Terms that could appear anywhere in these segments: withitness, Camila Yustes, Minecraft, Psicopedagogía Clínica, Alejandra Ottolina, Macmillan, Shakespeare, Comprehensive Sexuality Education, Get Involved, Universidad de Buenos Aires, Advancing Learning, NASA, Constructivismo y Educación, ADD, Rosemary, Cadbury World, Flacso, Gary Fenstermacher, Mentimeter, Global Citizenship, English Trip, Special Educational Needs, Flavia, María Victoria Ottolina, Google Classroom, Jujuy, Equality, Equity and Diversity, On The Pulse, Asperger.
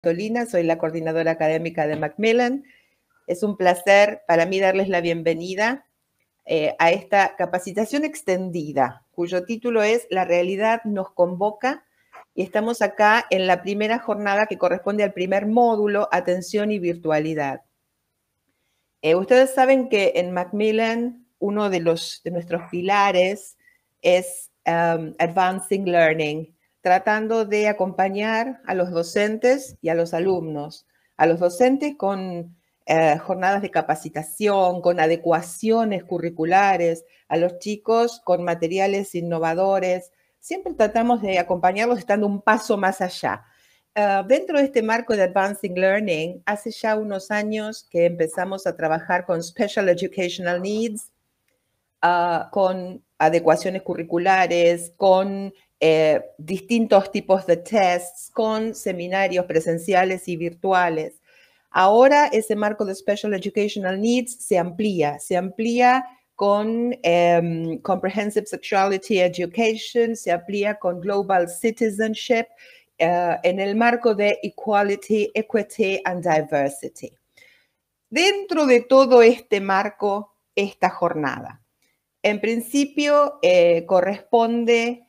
Ottolina, soy la coordinadora académica de Macmillan. Es un placer para mí darles la bienvenida a esta capacitación extendida, cuyo título es La realidad nos convoca, y estamos acá en la primera jornada que corresponde al primer módulo, Atención y Virtualidad. Ustedes saben que en Macmillan uno de nuestros pilares es Advancing Learning, tratando de acompañar a los docentes y a los alumnos. A los docentes con jornadas de capacitación, con adecuaciones curriculares, a los chicos con materiales innovadores. Siempre tratamos de acompañarlos estando un paso más allá. Dentro de este marco de Advancing Learning, hace ya unos años que empezamos a trabajar con Special Educational Needs, con adecuaciones curriculares, con distintos tipos de tests, con seminarios presenciales y virtuales. Ahora ese marco de Special Educational Needs se amplía con Comprehensive Sexuality Education, se amplía con Global Citizenship, en el marco de Equality, Equity and Diversity. Dentro de todo este marco, esta jornada, en principio corresponde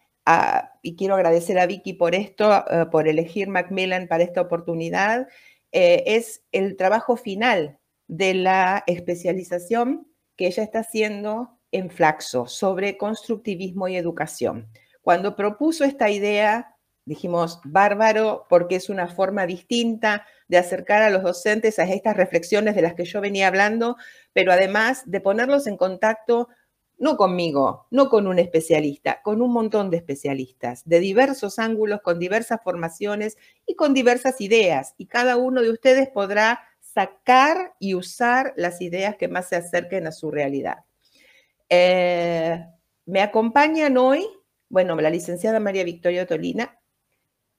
y quiero agradecer a Vicky por esto, por elegir Macmillan para esta oportunidad, es el trabajo final de la especialización que ella está haciendo en Flacso sobre constructivismo y educación. Cuando propuso esta idea, dijimos, bárbaro, porque es una forma distinta de acercar a los docentes a estas reflexiones de las que yo venía hablando, pero además de ponerlos en contacto no conmigo, no con un especialista, con un montón de especialistas, de diversos ángulos, con diversas formaciones y con diversas ideas. Y cada uno de ustedes podrá sacar y usar las ideas que más se acerquen a su realidad. Me acompañan hoy, bueno, la licenciada María Victoria Ottolina,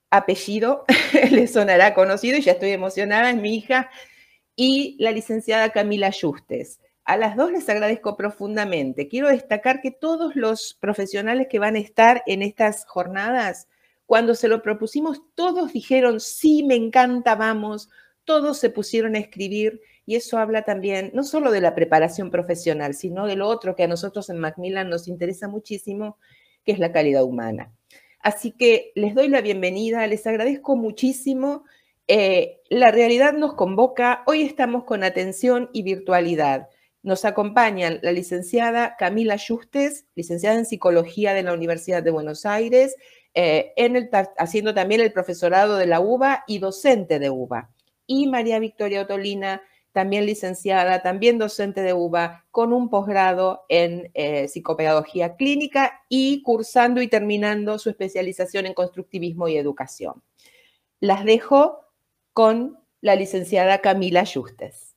apellido, le sonará conocido y ya estoy emocionada, es mi hija, y la licenciada Camila Yustes. A las dos les agradezco profundamente. Quiero destacar que todos los profesionales que van a estar en estas jornadas, cuando se lo propusimos, todos dijeron, sí, me encanta, vamos. Todos se pusieron a escribir y eso habla también no solo de la preparación profesional, sino de lo otro que a nosotros en Macmillan nos interesa muchísimo, que es la calidad humana. Así que les doy la bienvenida, les agradezco muchísimo. La realidad nos convoca. Hoy estamos con atención y virtualidad. Nos acompañan la licenciada Camila Yustes, licenciada en Psicología de la Universidad de Buenos Aires, haciendo también el profesorado de la UBA y docente de UBA. Y María Victoria Ottolina, también licenciada, también docente de UBA, con un posgrado en Psicopedagogía Clínica y cursando y terminando su especialización en Constructivismo y Educación. Las dejo con la licenciada Camila Yustes.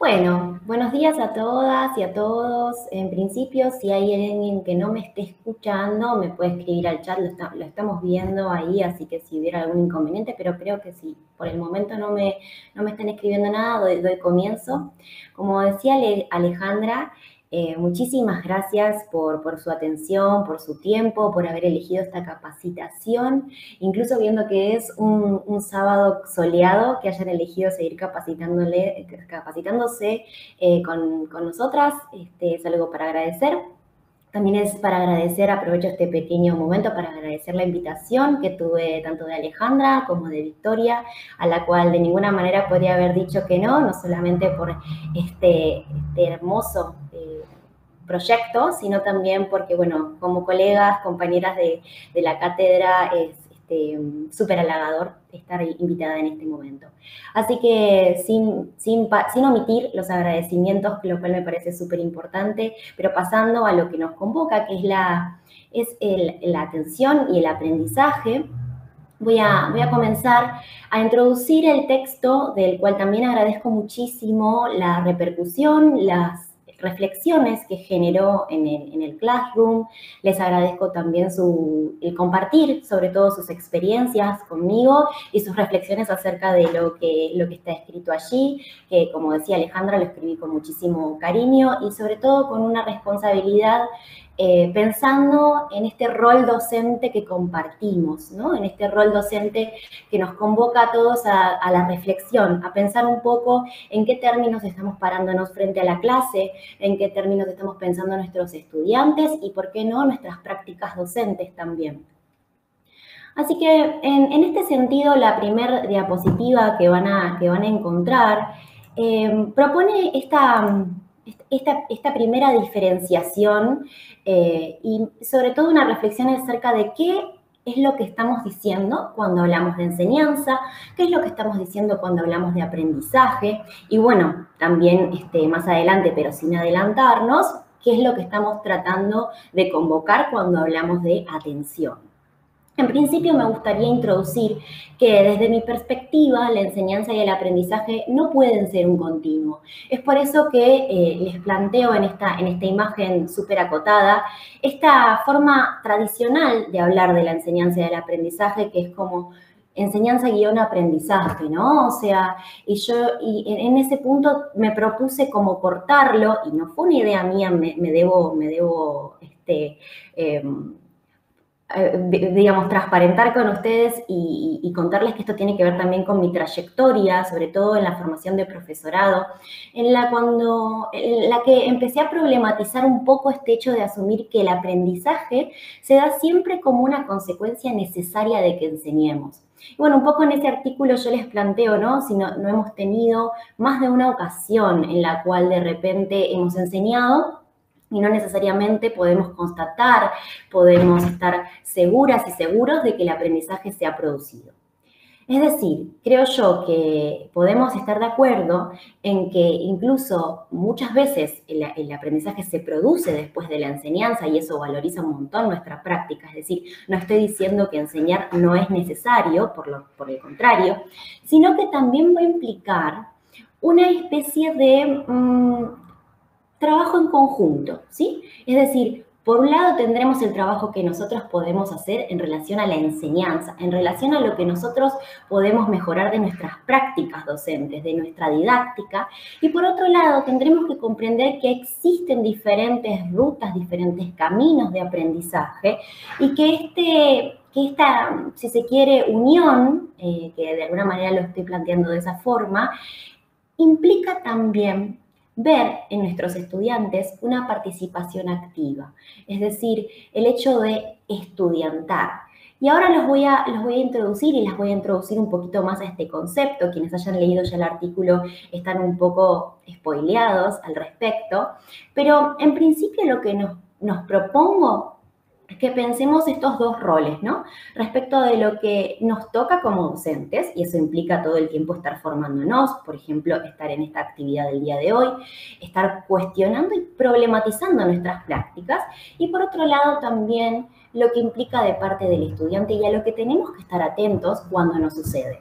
Bueno, buenos días a todas y a todos. En principio, si hay alguien que no me esté escuchando, me puede escribir al chat, lo estamos viendo ahí, así que si hubiera algún inconveniente, pero creo que sí. Por el momento no me están escribiendo nada, doy comienzo. Como decía Alejandra, muchísimas gracias por su atención, por su tiempo, por haber elegido esta capacitación, incluso viendo que es un sábado soleado, que hayan elegido seguir capacitándose con nosotras. Es algo para agradecer. También es para agradecer, aprovecho este pequeño momento para agradecer la invitación que tuve tanto de Alejandra como de Victoria, a la cual de ninguna manera podría haber dicho que no, no solamente por este hermoso proyecto, sino también porque, bueno, como colegas, compañeras de la cátedra, es súper halagador estar invitada en este momento. Así que sin omitir los agradecimientos, lo cual me parece súper importante, pero pasando a lo que nos convoca, que es la atención y el aprendizaje, voy a comenzar a introducir el texto, del cual también agradezco muchísimo la repercusión, las reflexiones que generó en el classroom. Les agradezco también el compartir, sobre todo sus experiencias conmigo y sus reflexiones acerca de lo que está escrito allí, que como decía Alejandra, lo escribí con muchísimo cariño y sobre todo con una responsabilidad pensando en este rol docente que compartimos, ¿no? En este rol docente que nos convoca a todos a la reflexión, a pensar un poco en qué términos estamos parándonos frente a la clase, en qué términos estamos pensando nuestros estudiantes y, por qué no, nuestras prácticas docentes también. Así que, en este sentido, la primera diapositiva que van a encontrar propone esta primera diferenciación y sobre todo una reflexión acerca de qué es lo que estamos diciendo cuando hablamos de enseñanza, qué es lo que estamos diciendo cuando hablamos de aprendizaje y, bueno, también más adelante, pero sin adelantarnos, qué es lo que estamos tratando de convocar cuando hablamos de atención. En principio, me gustaría introducir que desde mi perspectiva la enseñanza y el aprendizaje no pueden ser un continuo. Es por eso que les planteo en esta imagen súper acotada esta forma tradicional de hablar de la enseñanza y del aprendizaje, que es como enseñanza-aprendizaje, ¿no? O sea, y en ese punto me propuse como cortarlo, y no fue una idea mía, me debo transparentar con ustedes y contarles que esto tiene que ver también con mi trayectoria, sobre todo en la formación de profesorado, en la que empecé a problematizar un poco este hecho de asumir que el aprendizaje se da siempre como una consecuencia necesaria de que enseñemos. Y bueno, un poco en ese artículo yo les planteo, ¿no? Si no hemos tenido más de una ocasión en la cual de repente hemos enseñado y no necesariamente podemos constatar, podemos estar seguras y seguros de que el aprendizaje se ha producido. Es decir, creo yo que podemos estar de acuerdo en que incluso muchas veces el aprendizaje se produce después de la enseñanza y eso valoriza un montón nuestra práctica. Es decir, no estoy diciendo que enseñar no es necesario, por el contrario, sino que también va a implicar una especie de trabajo en conjunto, ¿sí? Es decir, por un lado tendremos el trabajo que nosotros podemos hacer en relación a la enseñanza, en relación a lo que nosotros podemos mejorar de nuestras prácticas docentes, de nuestra didáctica, y por otro lado tendremos que comprender que existen diferentes rutas, diferentes caminos de aprendizaje y que esta, si se quiere, unión, que de alguna manera lo estoy planteando de esa forma, implica también ver en nuestros estudiantes una participación activa, es decir, el hecho de estudiantar. Y ahora los voy a introducir y las voy a introducir un poquito más a este concepto. Quienes hayan leído ya el artículo están un poco spoileados al respecto, pero en principio lo que nos propongo es que pensemos estos dos roles, ¿no? Respecto de lo que nos toca como docentes, y eso implica todo el tiempo estar formándonos, por ejemplo, estar en esta actividad del día de hoy, estar cuestionando y problematizando nuestras prácticas, y por otro lado también lo que implica de parte del estudiante y a lo que tenemos que estar atentos cuando nos sucede.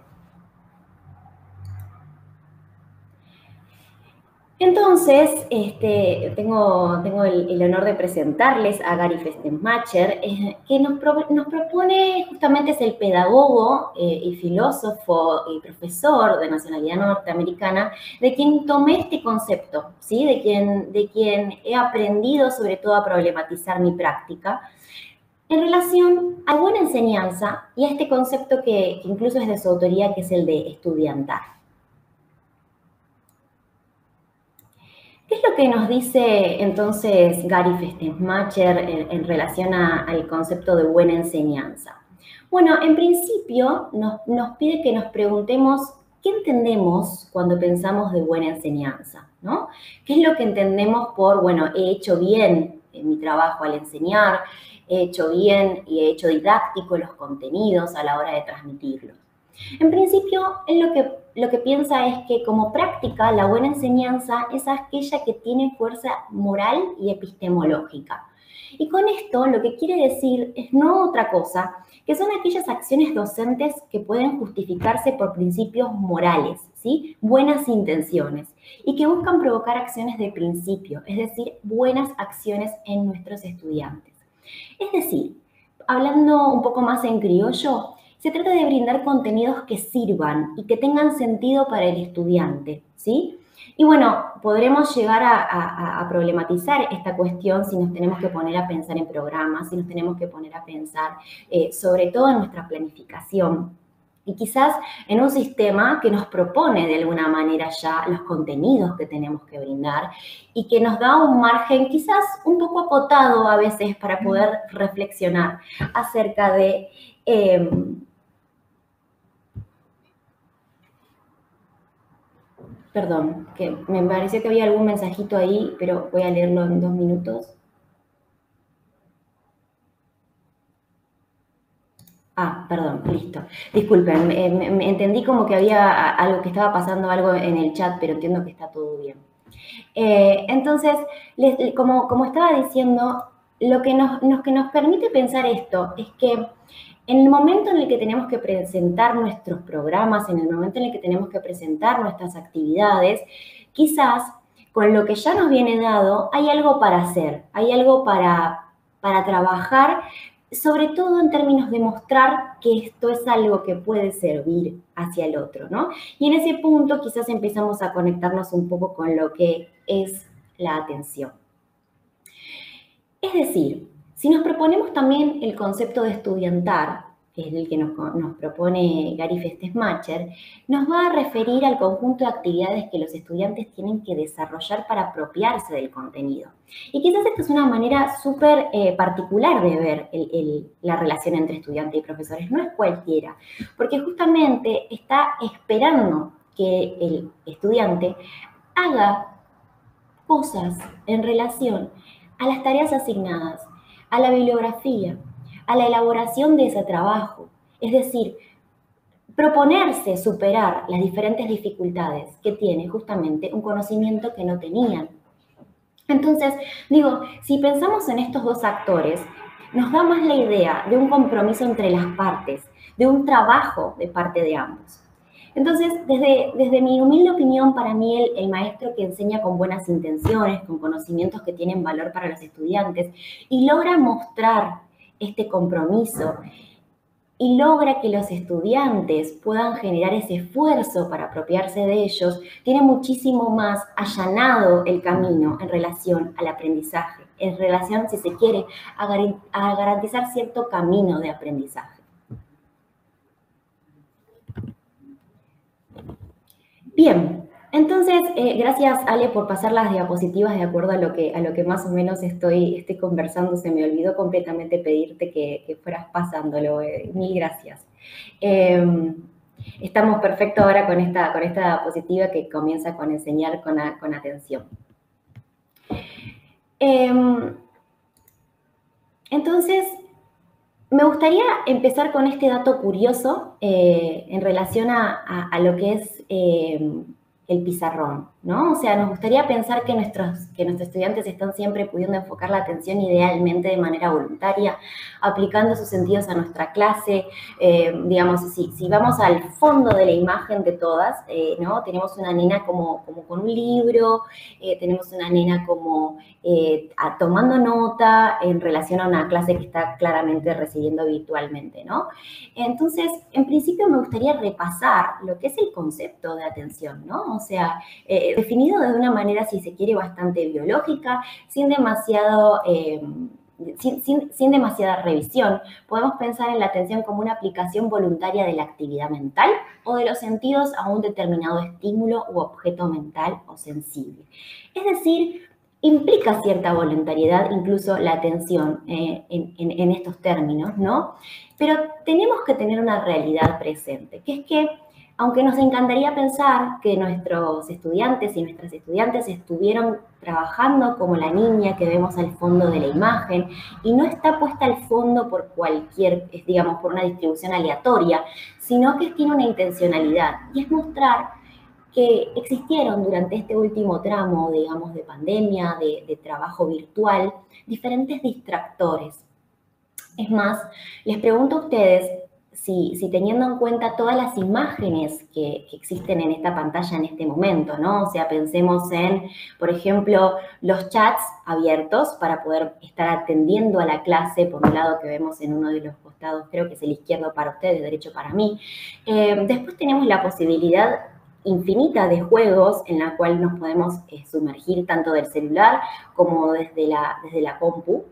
Entonces, tengo el honor de presentarles a Gary Fenstermacher, que nos propone, justamente es el pedagogo y filósofo y profesor de nacionalidad norteamericana, de quien tomé este concepto, ¿sí? De quien he aprendido sobre todo a problematizar mi práctica en relación a buena enseñanza y a este concepto que incluso es de su autoría, que es el de estudiantar. ¿Qué es lo que nos dice entonces Gary Fenstermacher en relación al concepto de buena enseñanza? Bueno, en principio nos pide que nos preguntemos qué entendemos cuando pensamos de buena enseñanza, ¿no? ¿Qué es lo que entendemos por, bueno, he hecho bien mi trabajo al enseñar, he hecho bien y he hecho didáctico los contenidos a la hora de transmitirlos? En principio, él lo que piensa es que como práctica la buena enseñanza es aquella que tiene fuerza moral y epistemológica. Y con esto lo que quiere decir es no otra cosa, que son aquellas acciones docentes que pueden justificarse por principios morales, ¿sí? Buenas intenciones, y que buscan provocar acciones de principio, es decir, buenas acciones en nuestros estudiantes. Es decir, hablando un poco más en criollo, se trata de brindar contenidos que sirvan y que tengan sentido para el estudiante, ¿sí? Y bueno, podremos llegar a problematizar esta cuestión si nos tenemos que poner a pensar en programas, si nos tenemos que poner a pensar sobre todo en nuestra planificación. Y quizás en un sistema que nos propone de alguna manera ya los contenidos que tenemos que brindar y que nos da un margen quizás un poco acotado a veces para poder reflexionar acerca de perdón, que me pareció que había algún mensajito ahí, pero voy a leerlo en 2 minutos. Ah, perdón, listo. Disculpen, me entendí como que había algo, que estaba pasando algo en el chat, pero entiendo que está todo bien. Entonces, como estaba diciendo, lo que nos permite pensar esto es que en el momento en el que tenemos que presentar nuestros programas, en el momento en el que tenemos que presentar nuestras actividades, quizás con lo que ya nos viene dado hay algo para hacer, hay algo para trabajar, sobre todo en términos de mostrar que esto es algo que puede servir hacia el otro, ¿no? Y en ese punto quizás empezamos a conectarnos un poco con lo que es la atención. Es decir, si nos proponemos también el concepto de estudiantar, que es el que nos propone Gary Fenstermacher, nos va a referir al conjunto de actividades que los estudiantes tienen que desarrollar para apropiarse del contenido. Y quizás esta es una manera súper particular de ver la relación entre estudiantes y profesores. No es cualquiera, porque justamente está esperando que el estudiante haga cosas en relación a las tareas asignadas, a la bibliografía, a la elaboración de ese trabajo. Es decir, proponerse superar las diferentes dificultades que tiene justamente un conocimiento que no tenían. Entonces, digo, si pensamos en estos dos actores, nos da más la idea de un compromiso entre las partes, de un trabajo de parte de ambos. Entonces, desde mi humilde opinión, para mí el maestro que enseña con buenas intenciones, con conocimientos que tienen valor para los estudiantes y logra mostrar este compromiso y logra que los estudiantes puedan generar ese esfuerzo para apropiarse de ellos, tiene muchísimo más allanado el camino en relación al aprendizaje, en relación, si se quiere, a garantizar cierto camino de aprendizaje. Bien, entonces, gracias Ale por pasar las diapositivas de acuerdo a lo que más o menos estoy conversando. Se me olvidó completamente pedirte que fueras pasándolo. Mil gracias. Estamos perfectos ahora con esta diapositiva que comienza con enseñar con atención. Entonces, me gustaría empezar con este dato curioso en relación a lo que es el pizarrón, ¿no? O sea, nos gustaría pensar que nuestros estudiantes están siempre pudiendo enfocar la atención idealmente de manera voluntaria, aplicando sus sentidos a nuestra clase. Digamos, si vamos al fondo de la imagen de todas, ¿no? Tenemos una nena como con un libro, tenemos una nena como tomando nota en relación a una clase que está claramente recibiendo virtualmente, ¿no? Entonces, en principio me gustaría repasar lo que es el concepto de atención, ¿no? O sea, definido de una manera, si se quiere, bastante biológica, sin demasiada revisión. Podemos pensar en la atención como una aplicación voluntaria de la actividad mental o de los sentidos a un determinado estímulo u objeto mental o sensible. Es decir, implica cierta voluntariedad, incluso la atención en estos términos, ¿no? Pero tenemos que tener una realidad presente, que es que aunque nos encantaría pensar que nuestros estudiantes y nuestras estudiantes estuvieron trabajando como la niña que vemos al fondo de la imagen y no está puesta al fondo por cualquier, digamos, por una distribución aleatoria, sino que tiene una intencionalidad y es mostrar que existieron durante este último tramo, digamos, de pandemia, de trabajo virtual, diferentes distractores. Es más, les pregunto a ustedes, si teniendo en cuenta todas las imágenes que existen en esta pantalla en este momento, ¿no? O sea, pensemos en, por ejemplo, los chats abiertos para poder estar atendiendo a la clase, por un lado que vemos en uno de los costados, creo que es el izquierdo para ustedes, el derecho para mí. Después tenemos la posibilidad infinita de juegos en la cual nos podemos sumergir tanto del celular como desde la compu.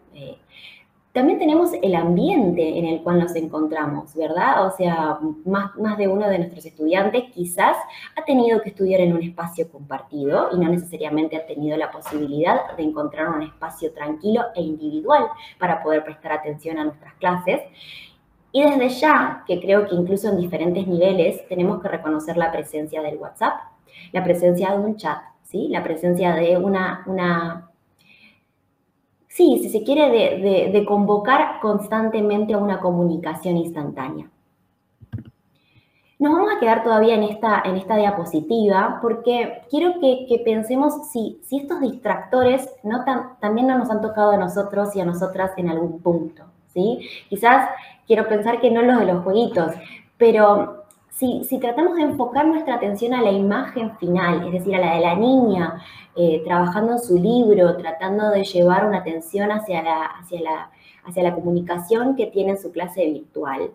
También tenemos el ambiente en el cual nos encontramos, ¿verdad? O sea, más de uno de nuestros estudiantes quizás ha tenido que estudiar en un espacio compartido y no necesariamente ha tenido la posibilidad de encontrar un espacio tranquilo e individual para poder prestar atención a nuestras clases. Y desde ya, que creo que incluso en diferentes niveles, tenemos que reconocer la presencia del WhatsApp, la presencia de un chat, ¿sí? La presencia de sí, si se quiere, de convocar constantemente a una comunicación instantánea. Nos vamos a quedar todavía en esta diapositiva porque quiero que pensemos si estos distractores también no nos han tocado a nosotros y a nosotras en algún punto, ¿sí? Quizás quiero pensar que no los de los jueguitos, pero si tratamos de enfocar nuestra atención a la imagen final, es decir, a la de la niña, trabajando en su libro, tratando de llevar una atención hacia la comunicación que tiene en su clase virtual.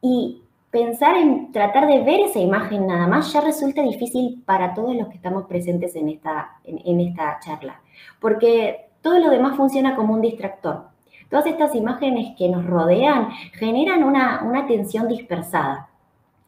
Y pensar en tratar de ver esa imagen nada más ya resulta difícil para todos los que estamos presentes en esta charla, porque todo lo demás funciona como un distractor. Todas estas imágenes que nos rodean generan una atención dispersada.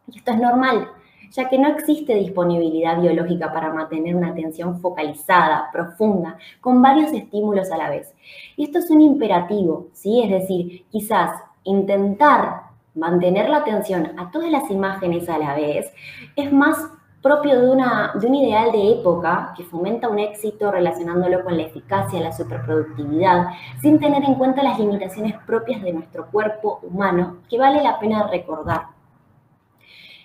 Y esto es normal, ya que no existe disponibilidad biológica para mantener una atención focalizada, profunda, con varios estímulos a la vez. Y esto es un imperativo, ¿sí? Es decir, quizás intentar mantener la atención a todas las imágenes a la vez es más propio de un ideal de época que fomenta un éxito relacionándolo con la eficacia, la superproductividad, sin tener en cuenta las limitaciones propias de nuestro cuerpo humano, que vale la pena recordar.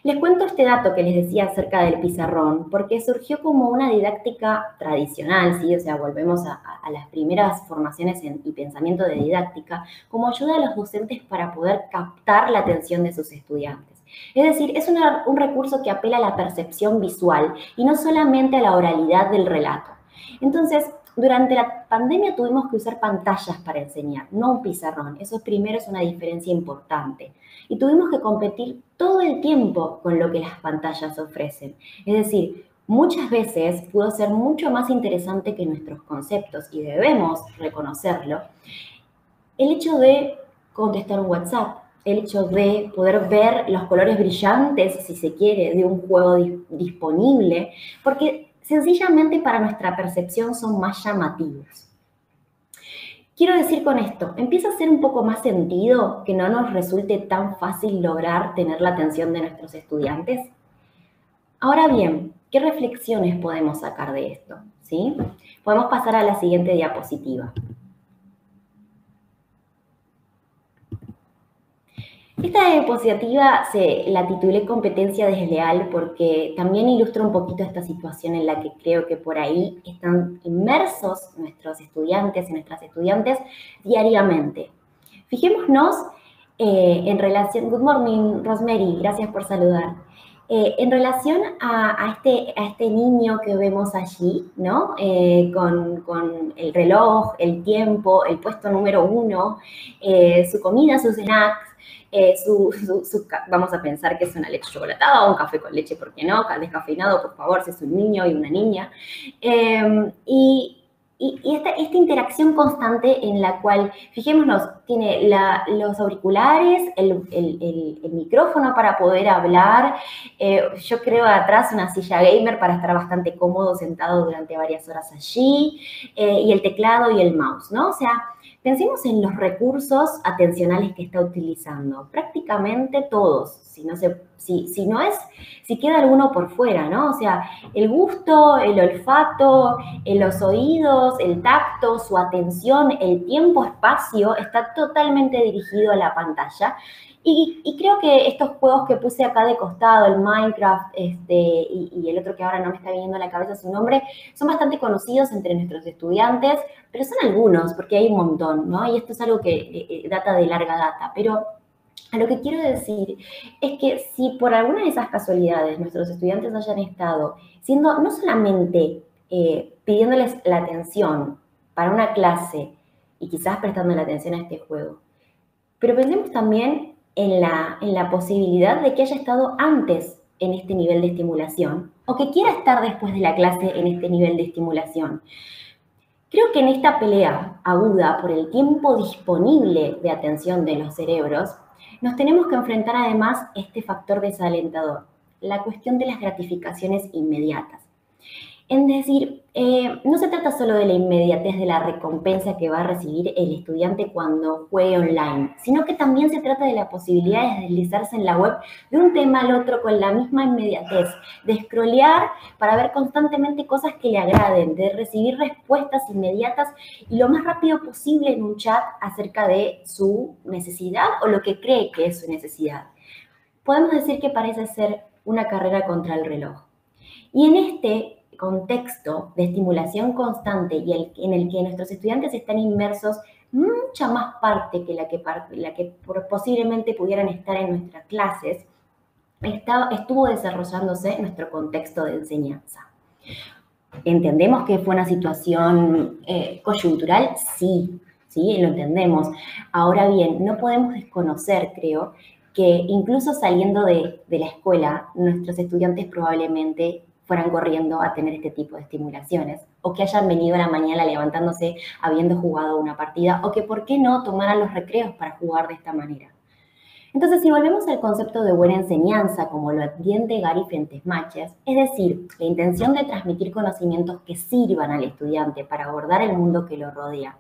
Les cuento este dato que les decía acerca del pizarrón, porque surgió como una didáctica tradicional, ¿sí? O sea, volvemos a las primeras formaciones y pensamiento de didáctica, como ayuda a los docentes para poder captar la atención de sus estudiantes. Es decir, es un recurso que apela a la percepción visual y no solamente a la oralidad del relato. Entonces, durante la pandemia tuvimos que usar pantallas para enseñar, no un pizarrón. Eso primero es una diferencia importante. Y tuvimos que competir todo el tiempo con lo que las pantallas ofrecen. Es decir, muchas veces pudo ser mucho más interesante que nuestros conceptos, y debemos reconocerlo, el hecho de contestar un WhatsApp, el hecho de poder ver los colores brillantes, si se quiere, de un juego disponible, porque sencillamente para nuestra percepción son más llamativos. Quiero decir con esto, empieza a hacer un poco más sentido que no nos resulte tan fácil lograr tener la atención de nuestros estudiantes. Ahora bien, ¿qué reflexiones podemos sacar de esto? ¿Sí? Podemos pasar a la siguiente diapositiva. Esta diapositiva la titulé Competencia Desleal porque también ilustra un poquito esta situación en la que creo que por ahí están inmersos nuestros estudiantes y nuestras estudiantes diariamente. Fijémonos en relación... Good morning, Rosemary, gracias por saludar. En relación a este niño que vemos allí, ¿no? Con el reloj, el tiempo, el puesto número 1, su comida, sus snacks. Vamos a pensar que es una leche chocolatada o un café con leche, ¿por qué no? Descafeinado, por favor, si es un niño y una niña. Esta interacción constante en la cual, fijémonos, tiene los auriculares, el micrófono para poder hablar. Yo creo atrás una silla gamer para estar bastante cómodo sentado durante varias horas allí. Y el teclado y el mouse, ¿no? O sea, pensemos en los recursos atencionales que está utilizando. Prácticamente todos, si queda alguno por fuera, ¿no? O sea, el gusto, el olfato, los oídos, el tacto, su atención, el tiempo, espacio, está totalmente dirigido a la pantalla. Y creo que estos juegos que puse acá de costado, el Minecraft y el otro que ahora no me está viniendo a la cabeza su nombre, son bastante conocidos entre nuestros estudiantes, pero son algunos, porque hay un montón, ¿no? Y esto es algo que data de larga data. Pero a lo que quiero decir es que si por alguna de esas casualidades nuestros estudiantes hayan estado siendo no solamente pidiéndoles la atención para una clase y quizás prestando la atención a este juego, pero pensemos también en la posibilidad de que haya estado antes en este nivel de estimulación o que quiera estar después de la clase en este nivel de estimulación. Creo que en esta pelea aguda por el tiempo disponible de atención de los cerebros, nos tenemos que enfrentar además este factor desalentador, la cuestión de las gratificaciones inmediatas. Es decir, no se trata solo de la inmediatez de la recompensa que va a recibir el estudiante cuando juegue online, sino que también se trata de la posibilidad de deslizarse en la web de un tema al otro con la misma inmediatez, de scrollear para ver constantemente cosas que le agraden, de recibir respuestas inmediatas y lo más rápido posible en un chat acerca de su necesidad o lo que cree que es su necesidad. Podemos decir que parece ser una carrera contra el reloj. Y en este contexto de estimulación constante y en el que nuestros estudiantes están inmersos mucha más parte que la que posiblemente pudieran estar en nuestras clases, estuvo desarrollándose nuestro contexto de enseñanza. ¿Entendemos que fue una situación coyuntural? Sí, lo entendemos. Ahora bien, no podemos desconocer, creo, que incluso saliendo de la escuela, nuestros estudiantes probablemente fueran corriendo a tener este tipo de estimulaciones, o que hayan venido a la mañana levantándose habiendo jugado una partida, o que por qué no tomaran los recreos para jugar de esta manera. Entonces, si volvemos al concepto de buena enseñanza, como lo entiende Gary Fenstermacher, es decir, la intención de transmitir conocimientos que sirvan al estudiante para abordar el mundo que lo rodea,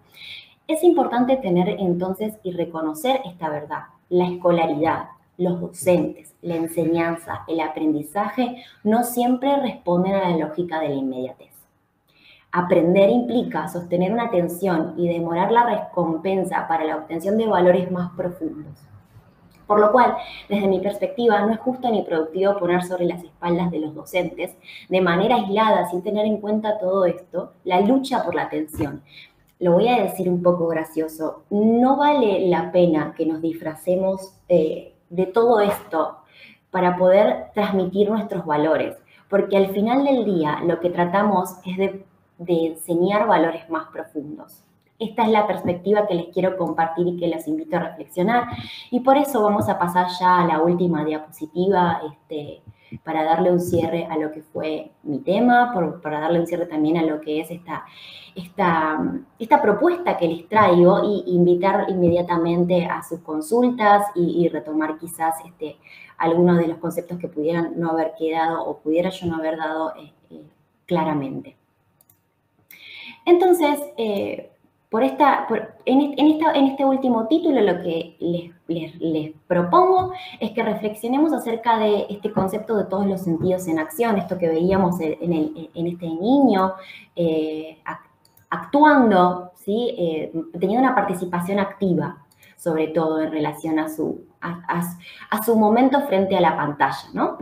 es importante tener entonces y reconocer esta verdad, la escolaridad. Los docentes, la enseñanza, el aprendizaje no siempre responden a la lógica de la inmediatez. Aprender implica sostener una atención y demorar la recompensa para la obtención de valores más profundos. Por lo cual, desde mi perspectiva, no es justo ni productivo poner sobre las espaldas de los docentes, de manera aislada, sin tener en cuenta todo esto, la lucha por la atención. Lo voy a decir un poco gracioso, no vale la pena que nos disfracemos de todo esto para poder transmitir nuestros valores, porque al final del día lo que tratamos es de enseñar valores más profundos. Esta es la perspectiva que les quiero compartir y que los invito a reflexionar, y por eso vamos a pasar ya a la última diapositiva para darle un cierre a lo que fue mi tema, para darle un cierre también a lo que es esta propuesta que les traigo y invitar inmediatamente a sus consultas y retomar quizás algunos de los conceptos que pudieran no haber quedado o pudiera yo no haber dado claramente. Entonces, en este último título lo que les propongo es que reflexionemos acerca de este concepto de todos los sentidos en acción, esto que veíamos en este niño actuando, ¿sí? Teniendo una participación activa, sobre todo en relación a su momento frente a la pantalla, ¿no?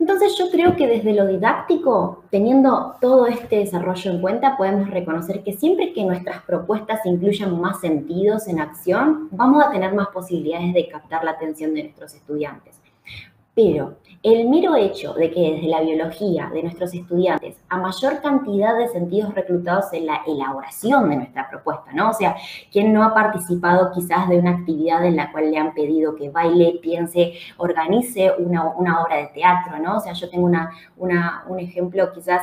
Entonces, yo creo que desde lo didáctico, teniendo todo este desarrollo en cuenta, podemos reconocer que siempre que nuestras propuestas incluyan más sentidos en acción, vamos a tener más posibilidades de captar la atención de nuestros estudiantes. Pero el mero hecho de que desde la biología de nuestros estudiantes, a mayor cantidad de sentidos reclutados en la elaboración de nuestra propuesta, ¿no? O sea, ¿quién no ha participado quizás de una actividad en la cual le han pedido que baile, piense, organice una obra de teatro, ¿no? O sea, yo tengo un ejemplo quizás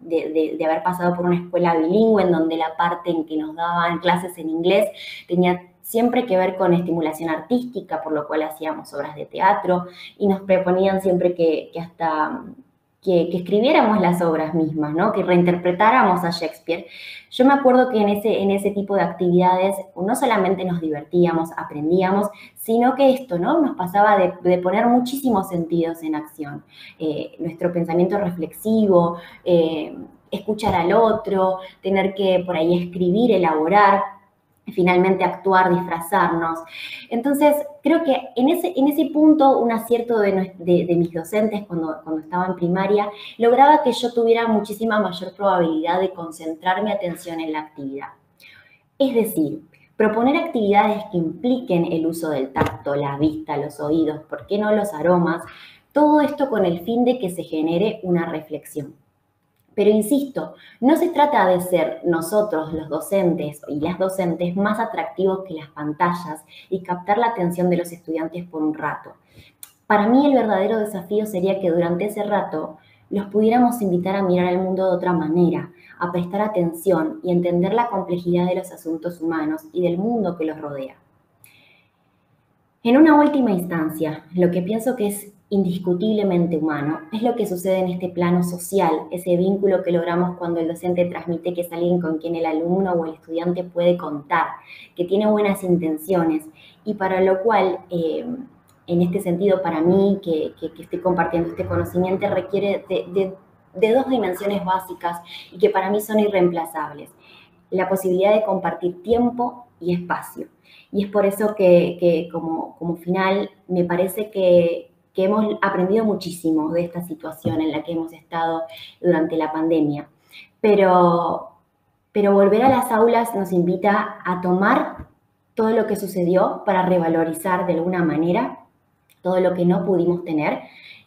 de haber pasado por una escuela bilingüe en donde la parte en que nos daban clases en inglés tenía siempre que ver con estimulación artística, por lo cual hacíamos obras de teatro y nos proponían siempre que escribiéramos las obras mismas, ¿no? Que reinterpretáramos a Shakespeare. Yo me acuerdo que en ese tipo de actividades no solamente nos divertíamos, aprendíamos, sino que esto, ¿no? Nos pasaba de poner muchísimos sentidos en acción. Nuestro pensamiento reflexivo, escuchar al otro, tener que por ahí escribir, elaborar, finalmente actuar, disfrazarnos. Entonces, creo que en ese punto un acierto de mis docentes cuando estaba en primaria lograba que yo tuviera muchísima mayor probabilidad de concentrar mi atención en la actividad. Es decir, proponer actividades que impliquen el uso del tacto, la vista, los oídos, ¿por qué no los aromas? Todo esto con el fin de que se genere una reflexión. Pero insisto, no se trata de ser nosotros los docentes y las docentes más atractivos que las pantallas y captar la atención de los estudiantes por un rato. Para mí el verdadero desafío sería que durante ese rato los pudiéramos invitar a mirar el mundo de otra manera, a prestar atención y entender la complejidad de los asuntos humanos y del mundo que los rodea. En una última instancia, lo que pienso que es indiscutiblemente humano es lo que sucede en este plano social, ese vínculo que logramos cuando el docente transmite que es alguien con quien el alumno o el estudiante puede contar, que tiene buenas intenciones y para lo cual, en este sentido, para mí, que estoy compartiendo este conocimiento, requiere de dos dimensiones básicas y que para mí son irreemplazables. La posibilidad de compartir tiempo y espacio. Y es por eso que como final, me parece que hemos aprendido muchísimo de esta situación en la que hemos estado durante la pandemia. Pero volver a las aulas nos invita a tomar todo lo que sucedió para revalorizar de alguna manera todo lo que no pudimos tener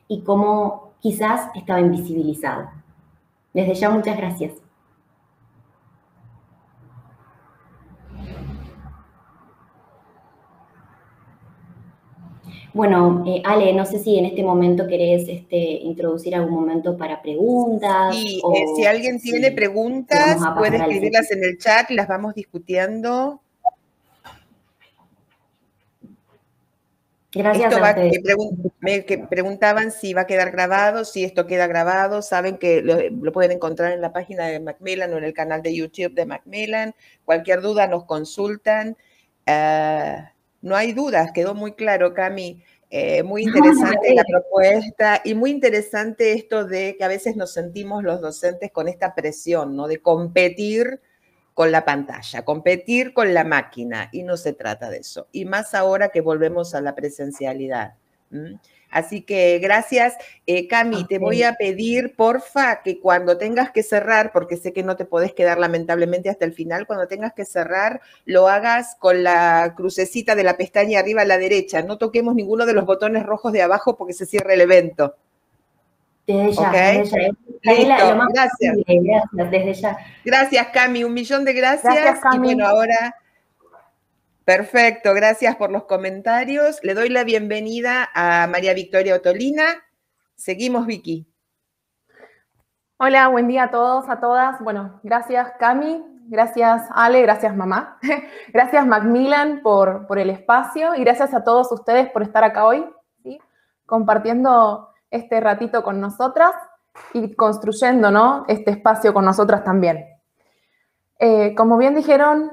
y cómo quizás estaba invisibilizado. Desde ya, muchas gracias. Bueno, Ale, no sé si en este momento querés introducir algún momento para preguntas. Sí, o, si alguien tiene preguntas, puede escribirlas en el chat, las vamos discutiendo. Gracias. Esto va, que preguntaban si va a quedar grabado, si esto queda grabado. Saben que lo pueden encontrar en la página de Macmillan o en el canal de YouTube de Macmillan. Cualquier duda nos consultan. No hay dudas, quedó muy claro, Cami. Muy interesante la propuesta y muy interesante esto de que a veces nos sentimos los docentes con esta presión, ¿no? De competir con la pantalla, competir con la máquina, y no se trata de eso. Y más ahora que volvemos a la presencialidad. Así que gracias. Cami, okay, te voy a pedir, porfa, que cuando tengas que cerrar, porque sé que no te podés quedar lamentablemente hasta el final, cuando tengas que cerrar, lo hagas con la crucecita de la pestaña arriba a la derecha. No toquemos ninguno de los botones rojos de abajo porque se cierra el evento. Desde ya, okay. Desde ya. Listo, lo más gracias. Posible. Gracias, desde ya. Gracias, Cami, un millón de gracias. Gracias, Cami. Y bueno, ahora, perfecto, gracias por los comentarios. Le doy la bienvenida a María Victoria Ottolina. Seguimos, Vicky. Hola, buen día a todos, a todas. Bueno, gracias, Cami, gracias, Ale, gracias, mamá. Gracias, Macmillan, por el espacio y gracias a todos ustedes por estar acá hoy, ¿sí? Compartiendo este ratito con nosotras y construyendo, ¿no?, este espacio con nosotras también. Como bien dijeron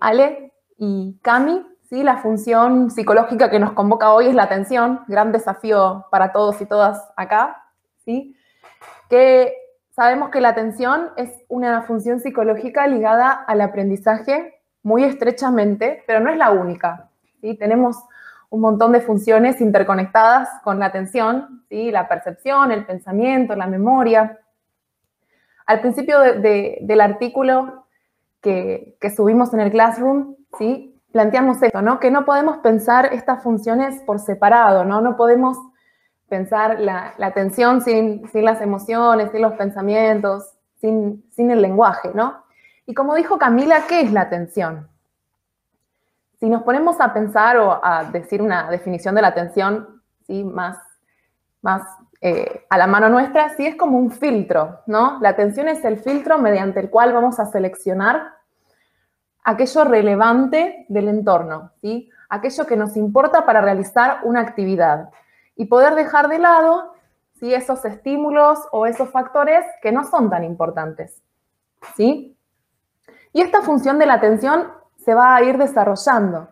Ale y Cami, ¿sí?, la función psicológica que nos convoca hoy es la atención, gran desafío para todos y todas acá, ¿sí? Que sabemos que la atención es una función psicológica ligada al aprendizaje muy estrechamente, pero no es la única, ¿sí? Tenemos un montón de funciones interconectadas con la atención, ¿sí?, la percepción, el pensamiento, la memoria. Al principio del artículo que subimos en el Classroom, ¿sí?, planteamos esto, ¿no?, que no podemos pensar estas funciones por separado, ¿no? No podemos pensar la atención sin las emociones, sin los pensamientos, sin el lenguaje, ¿no? Y como dijo Camila, ¿qué es la atención? Si nos ponemos a pensar o a decir una definición de la atención, ¿sí?, más a la mano nuestra, sí, es como un filtro, ¿no? La atención es el filtro mediante el cual vamos a seleccionar aquello relevante del entorno, ¿sí?, aquello que nos importa para realizar una actividad y poder dejar de lado, ¿sí?, esos estímulos o esos factores que no son tan importantes, ¿sí? Y esta función de la atención se va a ir desarrollando,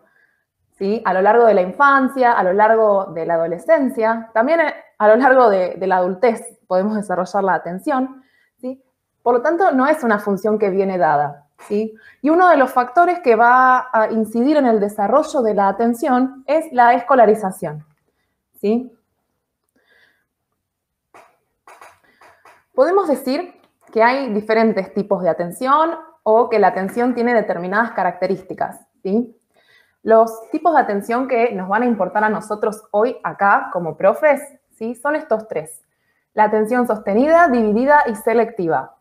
¿sí?, a lo largo de la infancia, a lo largo de la adolescencia, también a lo largo de la adultez podemos desarrollar la atención, ¿sí? Por lo tanto, no es una función que viene dada, ¿sí? Y uno de los factores que va a incidir en el desarrollo de la atención es la escolarización, ¿sí? Podemos decir que hay diferentes tipos de atención o que la atención tiene determinadas características, ¿sí? Los tipos de atención que nos van a importar a nosotros hoy acá como profes, ¿sí?, son estos tres: la atención sostenida, dividida y selectiva.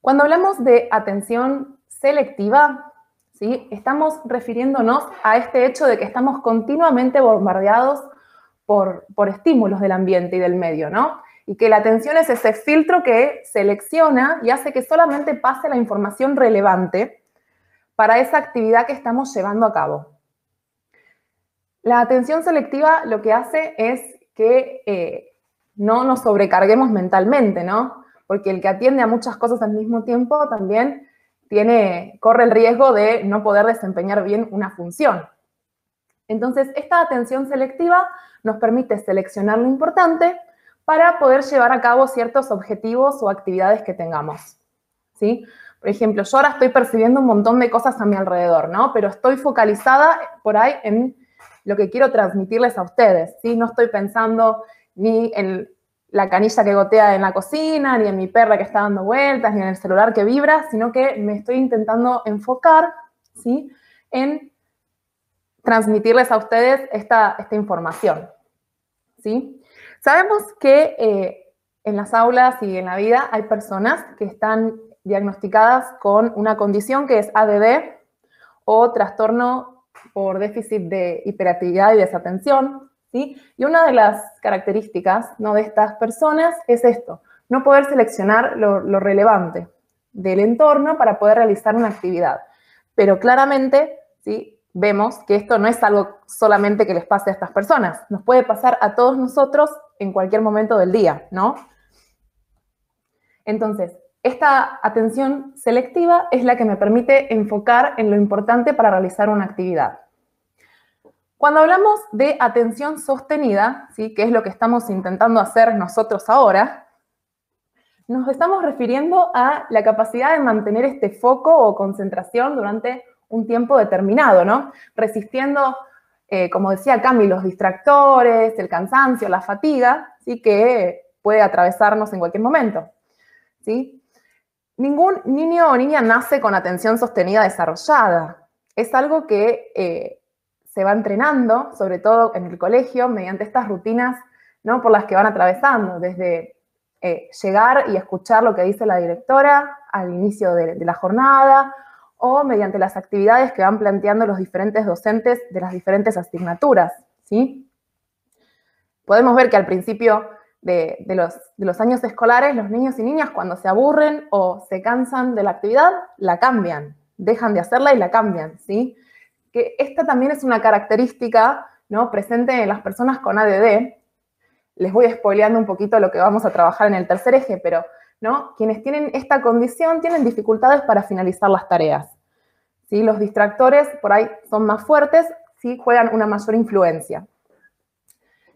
Cuando hablamos de atención selectiva, ¿sí?, estamos refiriéndonos a este hecho de que estamos continuamente bombardeados por estímulos del ambiente y del medio, ¿no? Y que la atención es ese filtro que selecciona y hace que solamente pase la información relevante para esa actividad que estamos llevando a cabo. La atención selectiva lo que hace es que no nos sobrecarguemos mentalmente, ¿no? Porque el que atiende a muchas cosas al mismo tiempo también corre el riesgo de no poder desempeñar bien una función. Entonces, esta atención selectiva nos permite seleccionar lo importante para poder llevar a cabo ciertos objetivos o actividades que tengamos, ¿sí? Por ejemplo, yo ahora estoy percibiendo un montón de cosas a mi alrededor, ¿no? Pero estoy focalizada por ahí en lo que quiero transmitirles a ustedes, ¿sí? No estoy pensando ni en la canilla que gotea en la cocina, ni en mi perra que está dando vueltas, ni en el celular que vibra, sino que me estoy intentando enfocar, ¿sí?, en transmitirles a ustedes esta información, ¿sí? Sabemos que en las aulas y en la vida hay personas que están diagnosticadas con una condición que es ADD o trastorno por déficit de hiperactividad y desatención, ¿sí? Y una de las características, ¿no?, de estas personas es esto, no poder seleccionar lo relevante del entorno para poder realizar una actividad. Pero claramente, ¿sí?, vemos que esto no es algo solamente que les pase a estas personas. Nos puede pasar a todos nosotros en cualquier momento del día, ¿no? Entonces, esta atención selectiva es la que me permite enfocar en lo importante para realizar una actividad. Cuando hablamos de atención sostenida, ¿sí?, que es lo que estamos intentando hacer nosotros ahora, nos estamos refiriendo a la capacidad de mantener este foco o concentración durante un tiempo determinado, ¿no? Resistiendo, como decía Cami, los distractores, el cansancio, la fatiga, ¿sí?, que puede atravesarnos en cualquier momento, ¿sí? Ningún niño o niña nace con atención sostenida desarrollada. Es algo que se va entrenando, sobre todo en el colegio, mediante estas rutinas, ¿no?, por las que van atravesando, desde llegar y escuchar lo que dice la directora al inicio de la jornada, o mediante las actividades que van planteando los diferentes docentes de las diferentes asignaturas, ¿sí? Podemos ver que al principio de los años escolares, los niños y niñas, cuando se aburren o se cansan de la actividad, la cambian, dejan de hacerla y la cambian, ¿sí? Que esta también es una característica, ¿no?, presente en las personas con ADD. Les voy spoileando un poquito lo que vamos a trabajar en el tercer eje, pero, ¿no?, quienes tienen esta condición tienen dificultades para finalizar las tareas, ¿sí? Los distractores por ahí son más fuertes, ¿sí?, juegan una mayor influencia.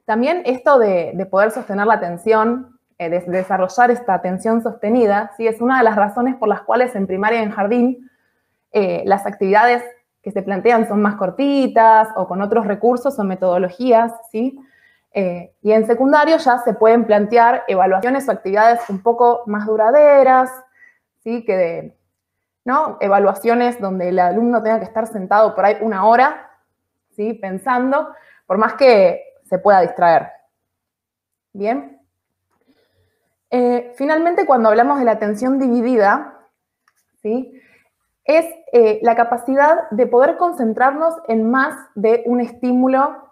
También esto de poder sostener la atención, de desarrollar esta atención sostenida, ¿sí?, es una de las razones por las cuales en primaria y en jardín las actividades que se plantean son más cortitas o con otros recursos o metodologías, ¿sí? Y en secundario ya se pueden plantear evaluaciones o actividades un poco más duraderas, ¿sí?, ¿no?, evaluaciones donde el alumno tenga que estar sentado por ahí una hora, ¿sí?, pensando, por más que se pueda distraer. Bien. Finalmente, cuando hablamos de la atención dividida, ¿sí?, es la capacidad de poder concentrarnos en más de un estímulo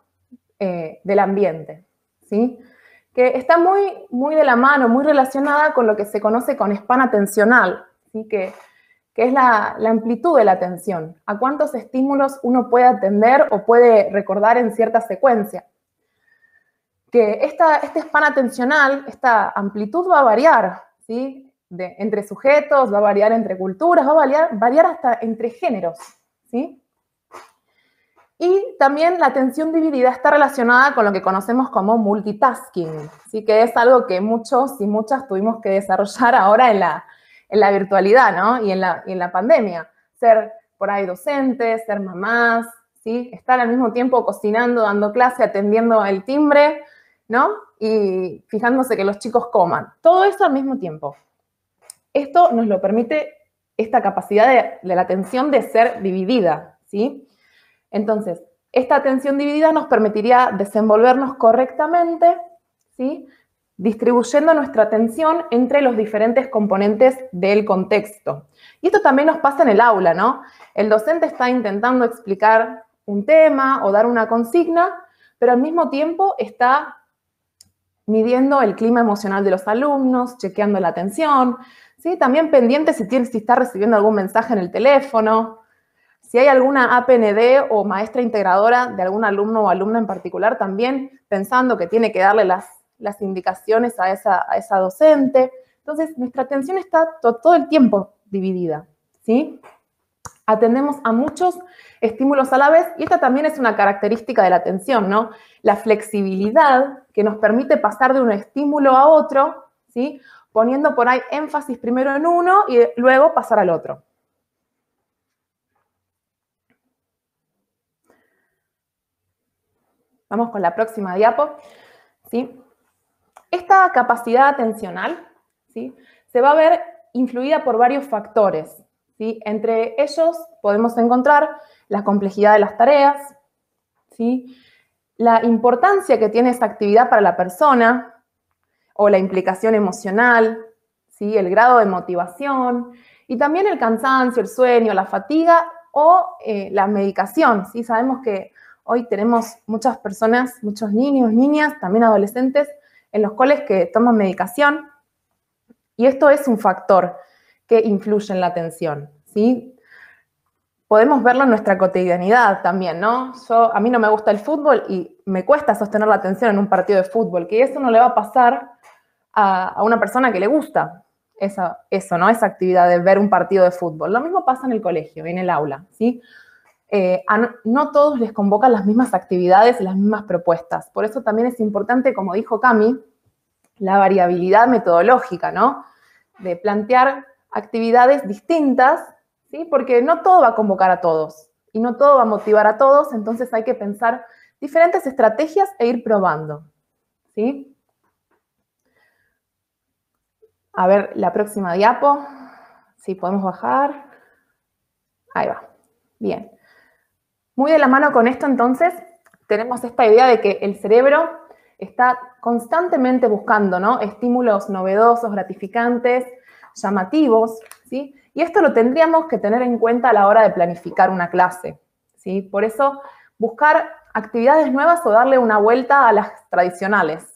del ambiente, ¿sí?, que está muy de la mano, muy relacionada con lo que se conoce con span atencional, ¿sí?, que es la amplitud de la atención, a cuántos estímulos uno puede atender o puede recordar en cierta secuencia. Que este span atencional, esta amplitud va a variar, ¿sí?, entre sujetos, va a variar entre culturas, va a variar hasta entre géneros, ¿sí? Y también la atención dividida está relacionada con lo que conocemos como multitasking, ¿sí?, que es algo que muchos y muchas tuvimos que desarrollar ahora en la virtualidad, ¿no?, y en la pandemia. Ser por ahí docentes, ser mamás, ¿sí?, estar al mismo tiempo cocinando, dando clase, atendiendo el timbre, ¿no?, y fijándose que los chicos coman. Todo eso al mismo tiempo. Esto nos lo permite esta capacidad de la atención de ser dividida, ¿sí? Entonces, esta atención dividida nos permitiría desenvolvernos correctamente, ¿sí?, distribuyendo nuestra atención entre los diferentes componentes del contexto. Y esto también nos pasa en el aula, ¿no? El docente está intentando explicar un tema o dar una consigna, pero al mismo tiempo está midiendo el clima emocional de los alumnos, chequeando la atención, ¿sí? También pendiente si está recibiendo algún mensaje en el teléfono, si hay alguna APND o maestra integradora de algún alumno o alumna en particular, también pensando que tiene que darle las indicaciones a esa docente. Entonces, nuestra atención está todo el tiempo dividida, ¿sí? Atendemos a muchos estímulos a la vez y esta también es una característica de la atención, ¿no? La flexibilidad que nos permite pasar de un estímulo a otro, ¿sí? Poniendo por ahí énfasis primero en uno y luego pasar al otro. Vamos con la próxima diapo, ¿sí? Esta capacidad atencional, ¿sí? Se va a ver influida por varios factores, ¿sí? Entre ellos podemos encontrar la complejidad de las tareas, ¿sí? La importancia que tiene esa actividad para la persona o la implicación emocional, ¿sí? El grado de motivación y también el cansancio, el sueño, la fatiga o la medicación, ¿sí? Sabemos que hoy tenemos muchas personas, muchos niños, niñas, también adolescentes, en los cuales que toman medicación. Y esto es un factor que influye en la atención, ¿sí? Podemos verlo en nuestra cotidianidad también, ¿no? A mí no me gusta el fútbol y me cuesta sostener la atención en un partido de fútbol, que eso no le va a pasar a una persona que le gusta eso, ¿no? Esa actividad de ver un partido de fútbol. Lo mismo pasa en el colegio, en el aula, ¿sí? No todos les convocan las mismas actividades, las mismas propuestas. Por eso también es importante, como dijo Cami, la variabilidad metodológica, ¿no? De plantear actividades distintas, ¿sí? Porque no todo va a convocar a todos y no todo va a motivar a todos, entonces hay que pensar diferentes estrategias e ir probando, ¿sí? A ver, la próxima diapo, si podemos bajar. Ahí va, bien. Muy de la mano con esto, entonces, tenemos esta idea de que el cerebro está constantemente buscando, ¿no? Estímulos novedosos, gratificantes, llamativos, ¿sí? Y esto lo tendríamos que tener en cuenta a la hora de planificar una clase, ¿sí? Por eso, buscar actividades nuevas o darle una vuelta a las tradicionales,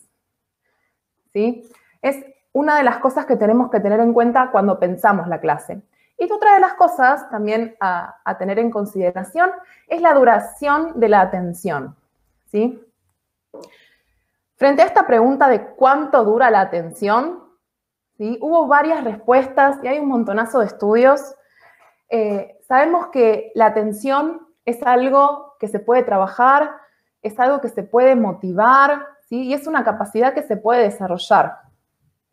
¿sí? Es una de las cosas que tenemos que tener en cuenta cuando pensamos la clase. Y otra de las cosas también a tener en consideración es la duración de la atención, ¿sí? Frente a esta pregunta de cuánto dura la atención, ¿sí? Hubo varias respuestas y hay un montonazo de estudios. Sabemos que la atención es algo que se puede trabajar, es algo que se puede motivar, ¿sí? Y es una capacidad que se puede desarrollar,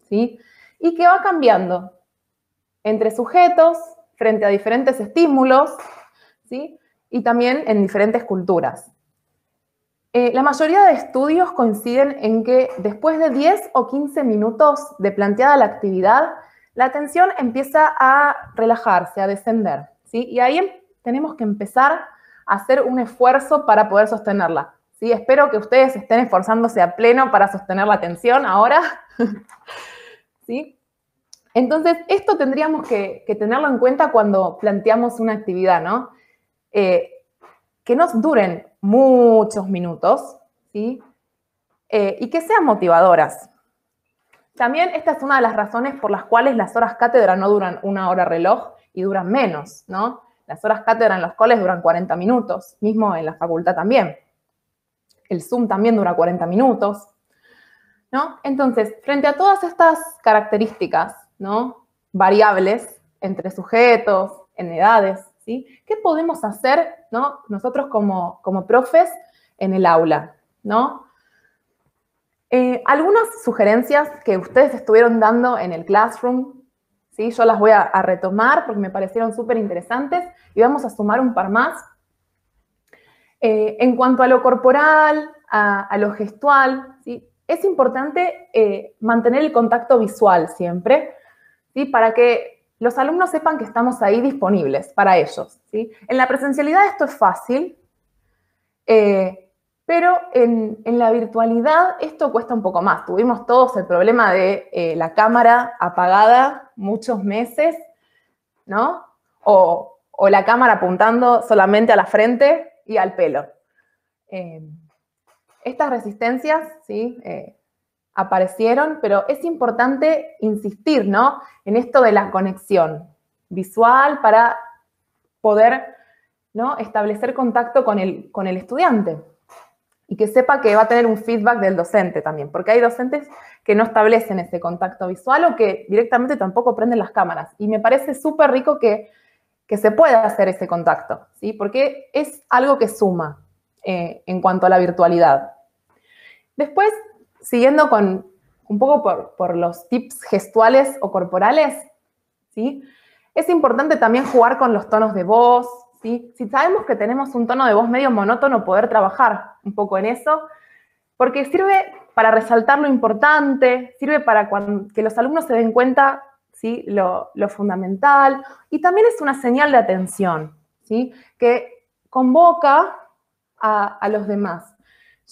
¿sí? Y que va cambiando entre sujetos, frente a diferentes estímulos, ¿sí? Y también en diferentes culturas. La mayoría de estudios coinciden en que después de 10 o 15 minutos de planteada la actividad, la atención empieza a relajarse, a descender, ¿sí? Y ahí tenemos que empezar a hacer un esfuerzo para poder sostenerla, ¿sí? Espero que ustedes estén esforzándose a pleno para sostener la atención ahora, ¿sí? Entonces, esto tendríamos que tenerlo en cuenta cuando planteamos una actividad, ¿no? Que nos duren muchos minutos, ¿sí? Y que sean motivadoras. También esta es una de las razones por las cuales las horas cátedra no duran una hora reloj y duran menos, ¿no? Las horas cátedra en los colegios duran 40 minutos, mismo en la facultad también. El Zoom también dura 40 minutos, ¿no? Entonces, frente a todas estas características, ¿no? Variables entre sujetos, en edades, ¿sí? ¿Qué podemos hacer, ¿no? Nosotros como profes en el aula, ¿no? Algunas sugerencias que ustedes estuvieron dando en el classroom, ¿sí? Yo las voy a retomar porque me parecieron súper interesantes y vamos a sumar un par más. En cuanto a lo corporal, a lo gestual, ¿sí? Es importante mantener el contacto visual siempre, ¿sí? Para que los alumnos sepan que estamos ahí disponibles para ellos, ¿sí? En la presencialidad esto es fácil, pero en la virtualidad esto cuesta un poco más. Tuvimos todos el problema de la cámara apagada muchos meses, ¿no? O la cámara apuntando solamente a la frente y al pelo. Estas resistencias, ¿sí?, aparecieron, pero es importante insistir, ¿no?, en esto de la conexión visual para poder, ¿no?, establecer contacto con el estudiante y que sepa que va a tener un feedback del docente también, porque hay docentes que no establecen ese contacto visual o que directamente tampoco prenden las cámaras. Y me parece súper rico que se pueda hacer ese contacto, ¿sí?, porque es algo que suma en cuanto a la virtualidad. Después, siguiendo con un poco por los tips gestuales o corporales, ¿sí?, es importante también jugar con los tonos de voz, ¿sí? Si sabemos que tenemos un tono de voz medio monótono, poder trabajar un poco en eso, porque sirve para resaltar lo importante, sirve para que los alumnos se den cuenta, ¿sí?, lo fundamental, y también es una señal de atención, ¿sí?, que convoca a los demás.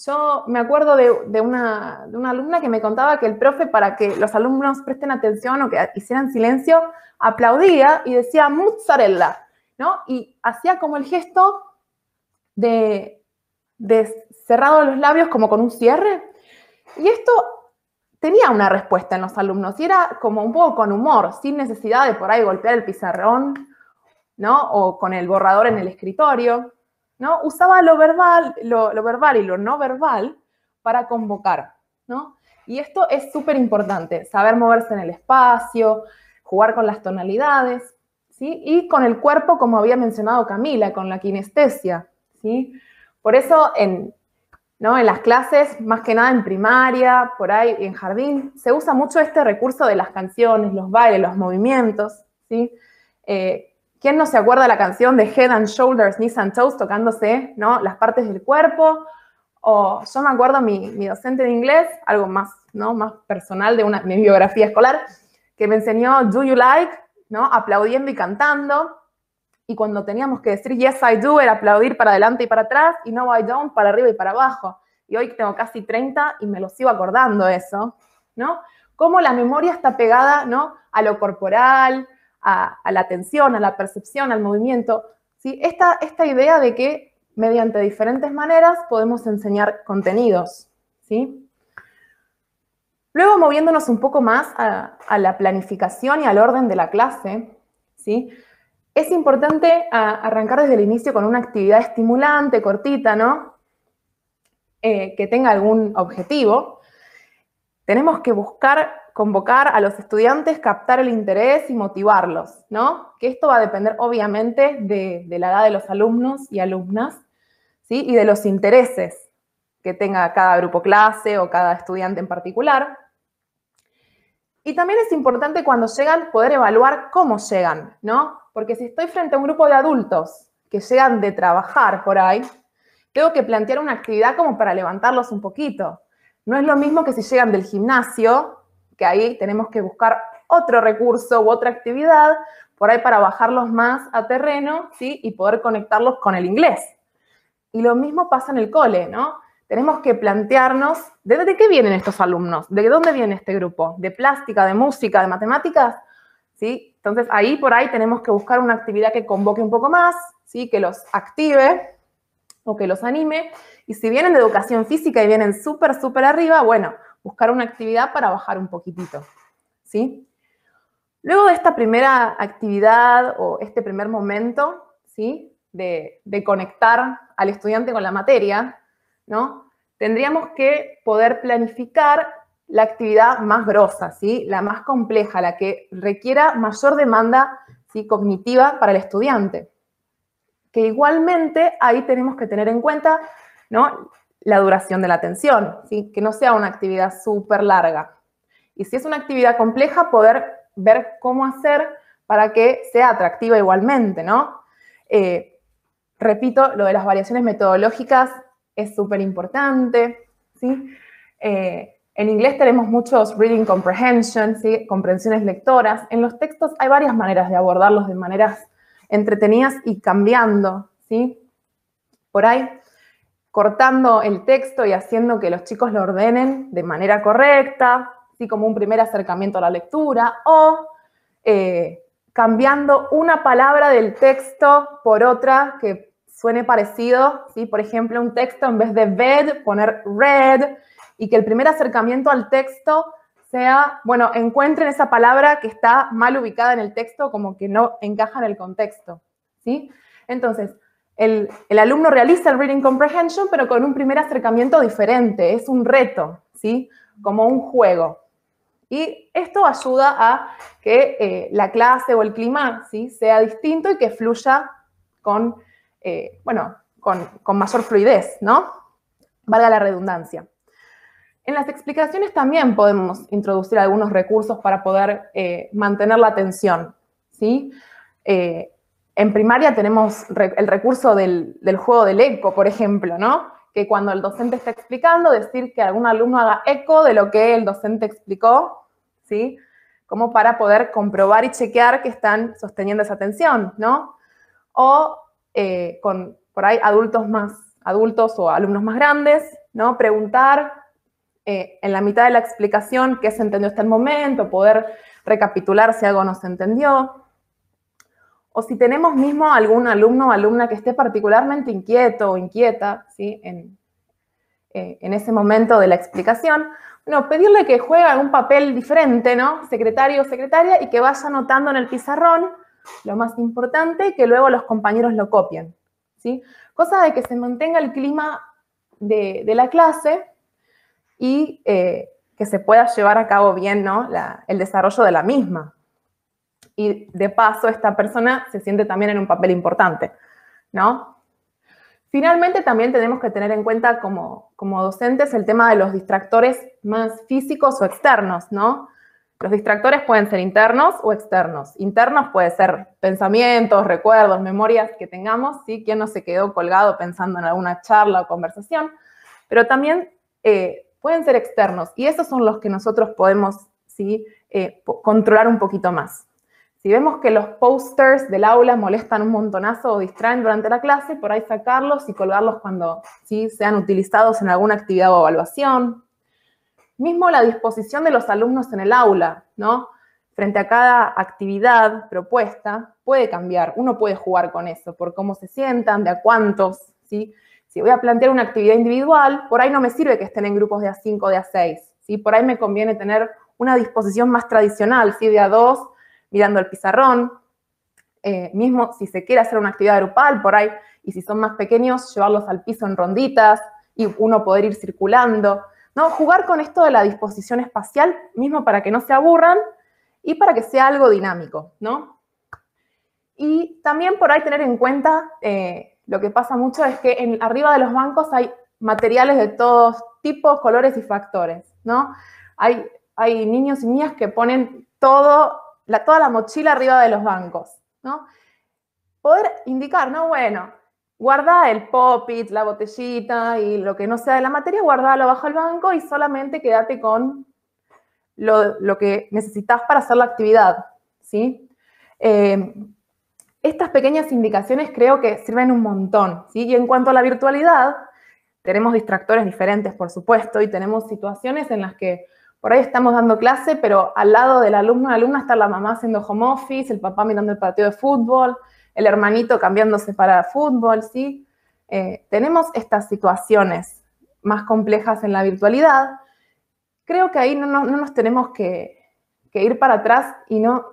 Yo me acuerdo de una alumna que me contaba que el profe, para que los alumnos presten atención o que hicieran silencio, aplaudía y decía mozzarella, ¿no? Y hacía como el gesto de cerrado los labios, como con un cierre. Y esto tenía una respuesta en los alumnos y era como un poco con humor, sin necesidad de por ahí golpear el pizarrón, ¿no?, o con el borrador en el escritorio, ¿no? Usaba lo verbal y lo no verbal para convocar, ¿no? Y esto es súper importante, saber moverse en el espacio, jugar con las tonalidades, ¿sí?, y con el cuerpo, como había mencionado Camila, con la kinestesia, ¿sí? Por eso en las clases, más que nada en primaria, por ahí en jardín, se usa mucho este recurso de las canciones, los bailes, los movimientos, ¿sí? ¿Quién no se acuerda la canción de Head and Shoulders, Knees and Toes, tocándose, ¿no?, las partes del cuerpo? O yo me acuerdo mi docente de inglés, algo más, ¿no?, más personal de mi biografía escolar, que me enseñó Do You Like, ¿no?, aplaudiendo y cantando. Y cuando teníamos que decir Yes, I do, era aplaudir para adelante y para atrás, y No, I don't, para arriba y para abajo. Y hoy tengo casi 30 y me lo sigo acordando eso, ¿no? Cómo la memoria está pegada, ¿no?, a lo corporal, a la atención, a la percepción, al movimiento, ¿sí? Esta idea de que mediante diferentes maneras podemos enseñar contenidos, ¿sí? Luego, moviéndonos un poco más a la planificación y al orden de la clase, ¿sí?, es importante arrancar desde el inicio con una actividad estimulante, cortita, ¿no?, que tenga algún objetivo. Tenemos que buscar convocar a los estudiantes, captar el interés y motivarlos, ¿no? Que esto va a depender, obviamente, de la edad de los alumnos y alumnas, ¿sí?, y de los intereses que tenga cada grupo clase o cada estudiante en particular. Y también es importante cuando llegan poder evaluar cómo llegan, ¿no? Porque si estoy frente a un grupo de adultos que llegan de trabajar por ahí, tengo que plantear una actividad como para levantarlos un poquito. No es lo mismo que si llegan del gimnasio, que ahí tenemos que buscar otro recurso u otra actividad, por ahí para bajarlos más a terreno, ¿sí?, y poder conectarlos con el inglés. Y lo mismo pasa en el cole, ¿no? Tenemos que plantearnos, ¿de qué vienen estos alumnos? ¿De dónde viene este grupo? ¿De plástica, de música, de matemáticas? ¿Sí? Entonces, ahí por ahí tenemos que buscar una actividad que convoque un poco más, ¿sí?, que los active o que los anime. Y si vienen de educación física y vienen súper, súper arriba, bueno, buscar una actividad para bajar un poquitito, ¿sí? Luego de esta primera actividad o este primer momento, ¿sí?, de conectar al estudiante con la materia, ¿no?, tendríamos que poder planificar la actividad más grosa, ¿sí?, la más compleja, la que requiera mayor demanda, ¿sí?, cognitiva para el estudiante. Que igualmente ahí tenemos que tener en cuenta, ¿no?, la duración de la atención, ¿sí?, que no sea una actividad súper larga. Y si es una actividad compleja, poder ver cómo hacer para que sea atractiva igualmente, ¿no? Repito, lo de las variaciones metodológicas es súper importante, ¿sí? En inglés tenemos muchos reading comprehension, ¿sí?, comprensiones lectoras. En los textos hay varias maneras de abordarlos de maneras entretenidas y cambiando, ¿sí? Por ahí, cortando el texto y haciendo que los chicos lo ordenen de manera correcta, así como un primer acercamiento a la lectura, o cambiando una palabra del texto por otra que suene parecido, ¿sí? Por ejemplo, un texto en vez de bed, poner red, y que el primer acercamiento al texto sea, bueno, encuentren esa palabra que está mal ubicada en el texto, como que no encaja en el contexto, ¿sí? Entonces, el alumno realiza el Reading Comprehension, pero con un primer acercamiento diferente, es un reto, ¿sí? Como un juego. Y esto ayuda a que la clase o el clima, ¿sí? sea distinto y que fluya con, bueno, con mayor fluidez, ¿no? Valga la redundancia. En las explicaciones también podemos introducir algunos recursos para poder mantener la atención, ¿sí? En primaria tenemos el recurso del juego del eco, por ejemplo, ¿no? Que cuando el docente está explicando, decir que algún alumno haga eco de lo que el docente explicó, ¿sí? Como para poder comprobar y chequear que están sosteniendo esa atención, ¿no? O con, por ahí, adultos o alumnos más grandes, ¿no? Preguntar en la mitad de la explicación qué se entendió hasta el momento, poder recapitular si algo no se entendió. O si tenemos mismo algún alumno o alumna que esté particularmente inquieto o inquieta, ¿sí? En ese momento de la explicación, bueno, pedirle que juegue algún papel diferente, ¿no? Secretario o secretaria, y que vaya anotando en el pizarrón lo más importante y que luego los compañeros lo copien, ¿sí? Cosa de que se mantenga el clima de la clase y que se pueda llevar a cabo bien, ¿no? el desarrollo de la misma. Y de paso, esta persona se siente también en un papel importante, ¿no? Finalmente, también tenemos que tener en cuenta como docentes el tema de los distractores más físicos o externos, ¿no? Los distractores pueden ser internos o externos. Internos puede ser pensamientos, recuerdos, memorias que tengamos, ¿sí? ¿Quién no se quedó colgado pensando en alguna charla o conversación? Pero también pueden ser externos, y esos son los que nosotros podemos, ¿sí? Controlar un poquito más. Si vemos que los posters del aula molestan un montonazo o distraen durante la clase, por ahí sacarlos y colgarlos cuando, ¿sí? sean utilizados en alguna actividad o evaluación. Mismo la disposición de los alumnos en el aula, ¿no? Frente a cada actividad propuesta, puede cambiar. Uno puede jugar con eso, por cómo se sientan, de a cuántos, ¿sí? Si voy a plantear una actividad individual, por ahí no me sirve que estén en grupos de a 5 o de a 6. ¿Sí? Por ahí me conviene tener una disposición más tradicional, ¿sí? de a 2, mirando el pizarrón. Mismo si se quiere hacer una actividad grupal, por ahí, y si son más pequeños, llevarlos al piso en ronditas y uno poder ir circulando. ¿No? Jugar con esto de la disposición espacial, mismo para que no se aburran y para que sea algo dinámico, ¿no? Y también por ahí tener en cuenta... lo que pasa mucho es que arriba de los bancos hay materiales de todos tipos, colores y factores, ¿no? Hay niños y niñas que ponen toda la mochila arriba de los bancos, ¿no? Poder indicar, ¿no? Bueno, guarda el pop-it, la botellita y lo que no sea de la materia, guardalo bajo el banco y solamente quédate con lo que necesitas para hacer la actividad, ¿sí? Estas pequeñas indicaciones creo que sirven un montón, ¿sí? Y en cuanto a la virtualidad, tenemos distractores diferentes, por supuesto, y tenemos situaciones en las que por ahí estamos dando clase, pero al lado del alumno o alumna está la mamá haciendo home office, el papá mirando el partido de fútbol, el hermanito cambiándose para fútbol, ¿sí? Tenemos estas situaciones más complejas en la virtualidad. Creo que ahí no nos tenemos que ir para atrás y no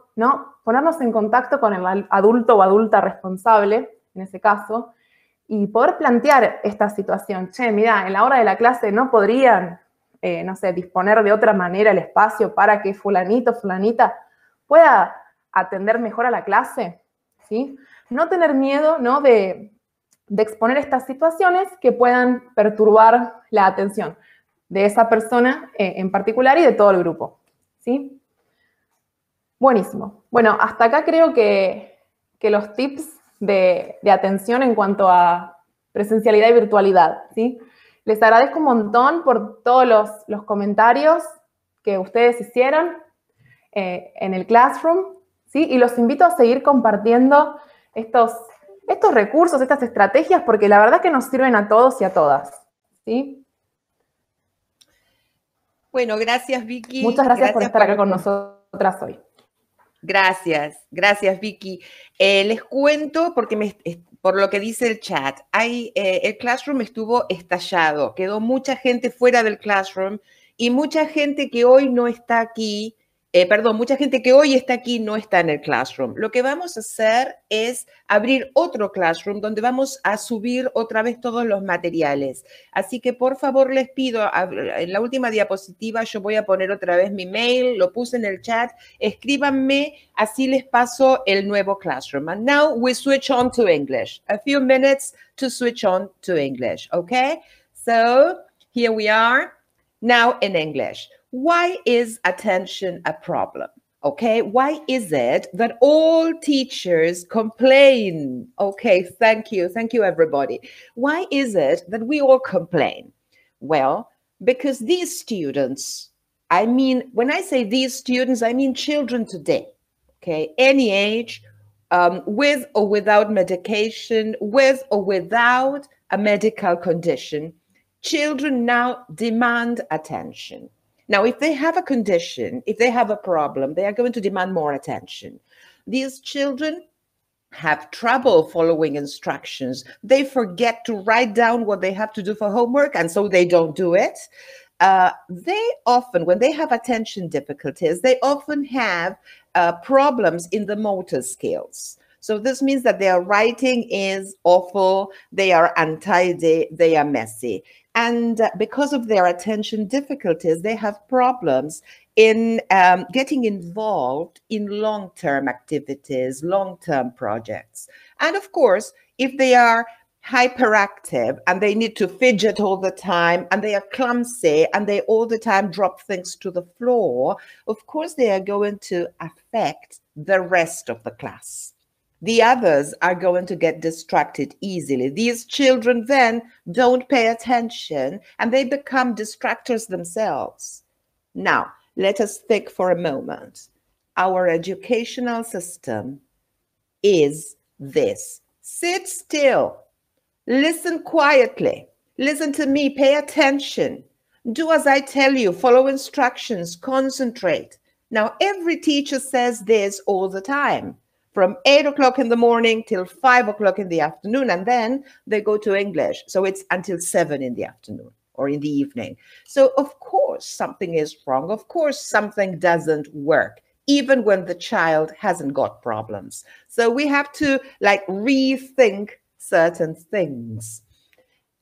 ponernos en contacto con el adulto o adulta responsable, en ese caso, y poder plantear esta situación. Che, mirá, en la hora de la clase no podrían, no sé, disponer de otra manera el espacio para que fulanito o fulanita pueda atender mejor a la clase, ¿sí? No tener miedo, ¿no? de exponer estas situaciones que puedan perturbar la atención de esa persona en particular y de todo el grupo, ¿sí? Buenísimo. Bueno, hasta acá creo que los tips de atención en cuanto a presencialidad y virtualidad, ¿sí? Les agradezco un montón por todos los comentarios que ustedes hicieron en el Classroom, ¿sí? Y los invito a seguir compartiendo estos recursos, estas estrategias, porque la verdad que nos sirven a todos y a todas, ¿sí? Bueno, gracias, Vicky. Muchas gracias por estar acá con nosotras hoy. Gracias, gracias Vicky. Les cuento, porque por lo que dice el chat, el Classroom estuvo estallado, quedó mucha gente fuera del Classroom y mucha gente que hoy no está aquí, mucha gente que hoy está aquí no está en el Classroom. Lo que vamos a hacer es abrir otro Classroom donde vamos a subir otra vez todos los materiales. Así que por favor les pido, en la última diapositiva yo voy a poner otra vez mi mail, lo puse en el chat, escríbanme, así les paso el nuevo Classroom. And now we switch on to English. A few minutes to switch on to English, okay? So here we are, now in English. Why is attention a problem? Okay, why is it that all teachers complain? Okay, thank you everybody. Why is it that we all complain? Well, because these students, I mean, when I say these students, I mean children today, okay, any age, with or without medication, with or without a medical condition, children now demand attention. Now, if they have a condition, if they have a problem, they are going to demand more attention. These children have trouble following instructions. They forget to write down what they have to do for homework, and so they don't do it. They often, when they have attention difficulties, they often have problems in the motor skills. So this means that their writing is awful, they are untidy, they are messy. And because of their attention difficulties, they have problems in getting involved in long-term activities, long-term projects. And of course, if they are hyperactive and they need to fidget all the time and they are clumsy and they all the time drop things to the floor, of course, they are going to affect the rest of the class. The others are going to get distracted easily. These children then don't pay attention and they become distractors themselves. Now, let us think for a moment. Our educational system is this. Sit still, listen quietly, listen to me, pay attention, do as I tell you, follow instructions, concentrate. Now, every teacher says this all the time, from 8 o'clock in the morning till 5 o'clock in the afternoon, and then they go to English. So it's until 7 in the afternoon or in the evening. So of course something is wrong. Of course something doesn't work, even when the child hasn't got problems. So we have to like rethink certain things.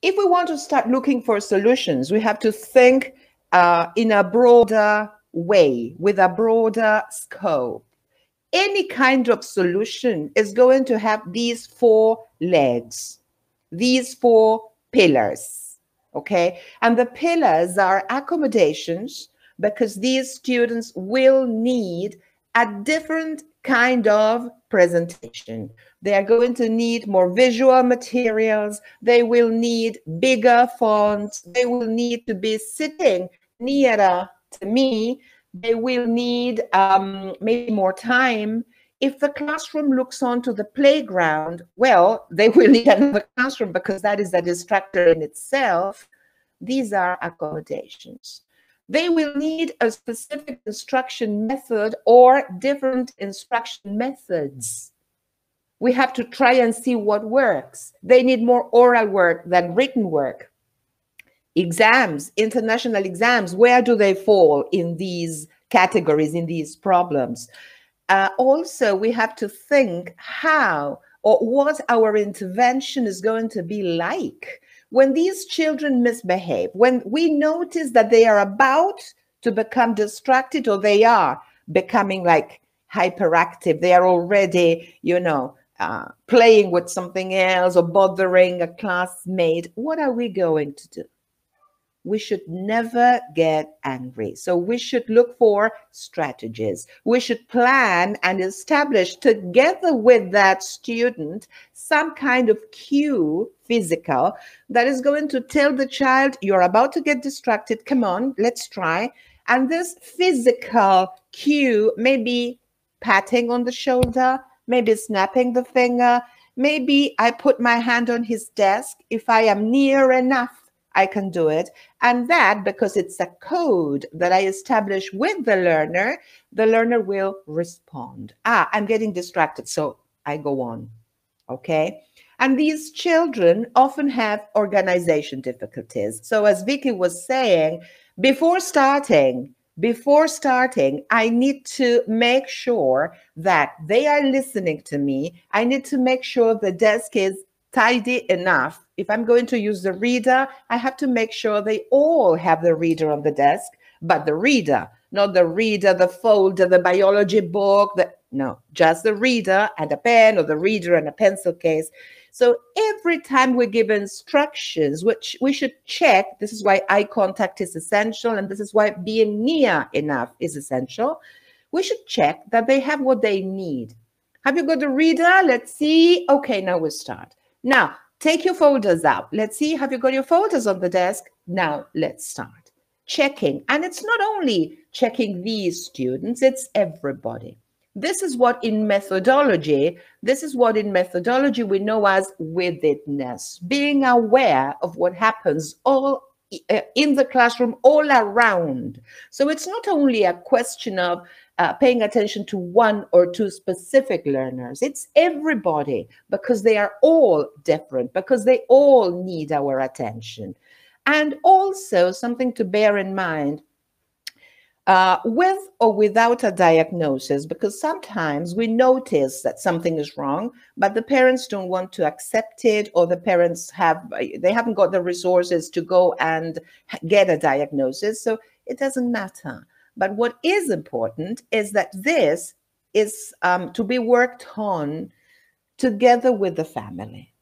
If we want to start looking for solutions, we have to think in a broader way, with a broader scope. Any kind of solution is going to have these four legs, these four pillars, okay? And the pillars are accommodations, because these students will need a different kind of presentation. They are going to need more visual materials. They will need bigger fonts. They will need to be sitting nearer to me. They will need maybe more time. If the classroom looks onto the playground, well, they will need another classroom because that is a distractor in itself. These are accommodations. They will need a specific instruction method or different instruction methods. We have to try and see what works. They need more oral work than written work. Exams, international exams, where do they fall in these categories, in these problems? Also, we have to think how or what our intervention is going to be like when these children misbehave, when we notice that they are about to become distracted or they are becoming like hyperactive, they are already, you know, playing with something else or bothering a classmate. What are we going to do? We should never get angry. So we should look for strategies. We should plan and establish together with that student some kind of cue, physical, that is going to tell the child, you're about to get distracted, come on, let's try. And this physical cue may be patting on the shoulder, maybe snapping the finger, maybe I put my hand on his desk if I am near enough. I can do it. And that, because it's a code that I establish with the learner will respond. Ah, I'm getting distracted, so I go on, okay? And these children often have organization difficulties. So as Vicky was saying, before starting, I need to make sure that they are listening to me. I need to make sure the desk is tidy enough. If I'm going to use the reader, I have to make sure they all have the reader on the desk, but the reader, not the reader, the folder, the biology book, no, just the reader and a pen, or the reader and a pencil case. So every time we give instructions, which we should check, this is why eye contact is essential, and this is why being near enough is essential. We should check that they have what they need. Have you got the reader? Let's see. Okay, now we start. Now, take your folders out. Let's see. Have you got your folders on the desk? Now, let's start. Checking. And it's not only checking these students, it's everybody. This is what in methodology we know as withitness, being aware of what happens all in the classroom, all around. So it's not only a question of paying attention to one or two specific learners, it's everybody, because they are all different, because they all need our attention. And also something to bear in mind, with or without a diagnosis, because sometimes we notice that something is wrong, but the parents don't want to accept it, or the parents haven't got the resources to go and get a diagnosis, so it doesn't matter. But what is important is that this is to be worked on together with the family.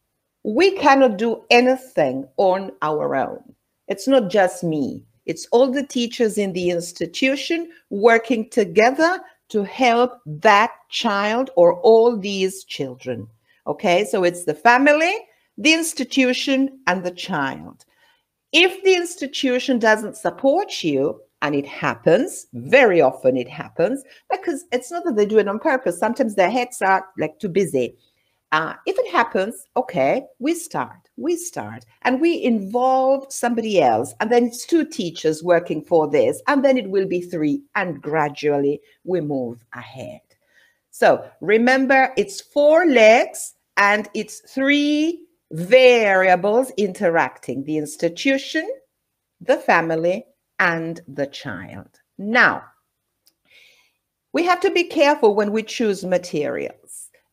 We cannot do anything on our own. It's not just me. It's all the teachers in the institution working together to help that child or all these children. Okay, so it's the family, the institution, and the child. If the institution doesn't support you, and it happens, very often it happens, because it's not that they do it on purpose. Sometimes their heads are like too busy. If it happens, okay, we start and we involve somebody else, and then it's two teachers working for this, and then it will be three, and gradually we move ahead. So remember, it's four legs and it's three variables interacting: the institution, the family, and the child. Now, we have to be careful when we choose materials.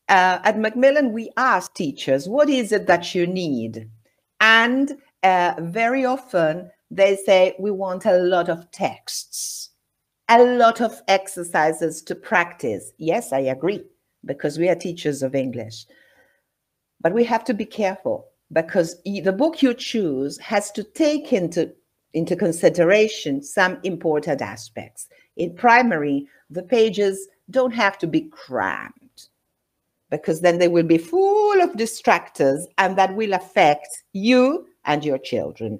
At Macmillan, we ask teachers, what is it that you need? And very often they say, we want a lot of texts, a lot of exercises to practice. Yes, I agree, because we are teachers of English. But we have to be careful, because the book you choose has to take into consideration some important aspects. In primary, the pages don't have to be crammed, because then they will be full of distractors, and that will affect you and your children.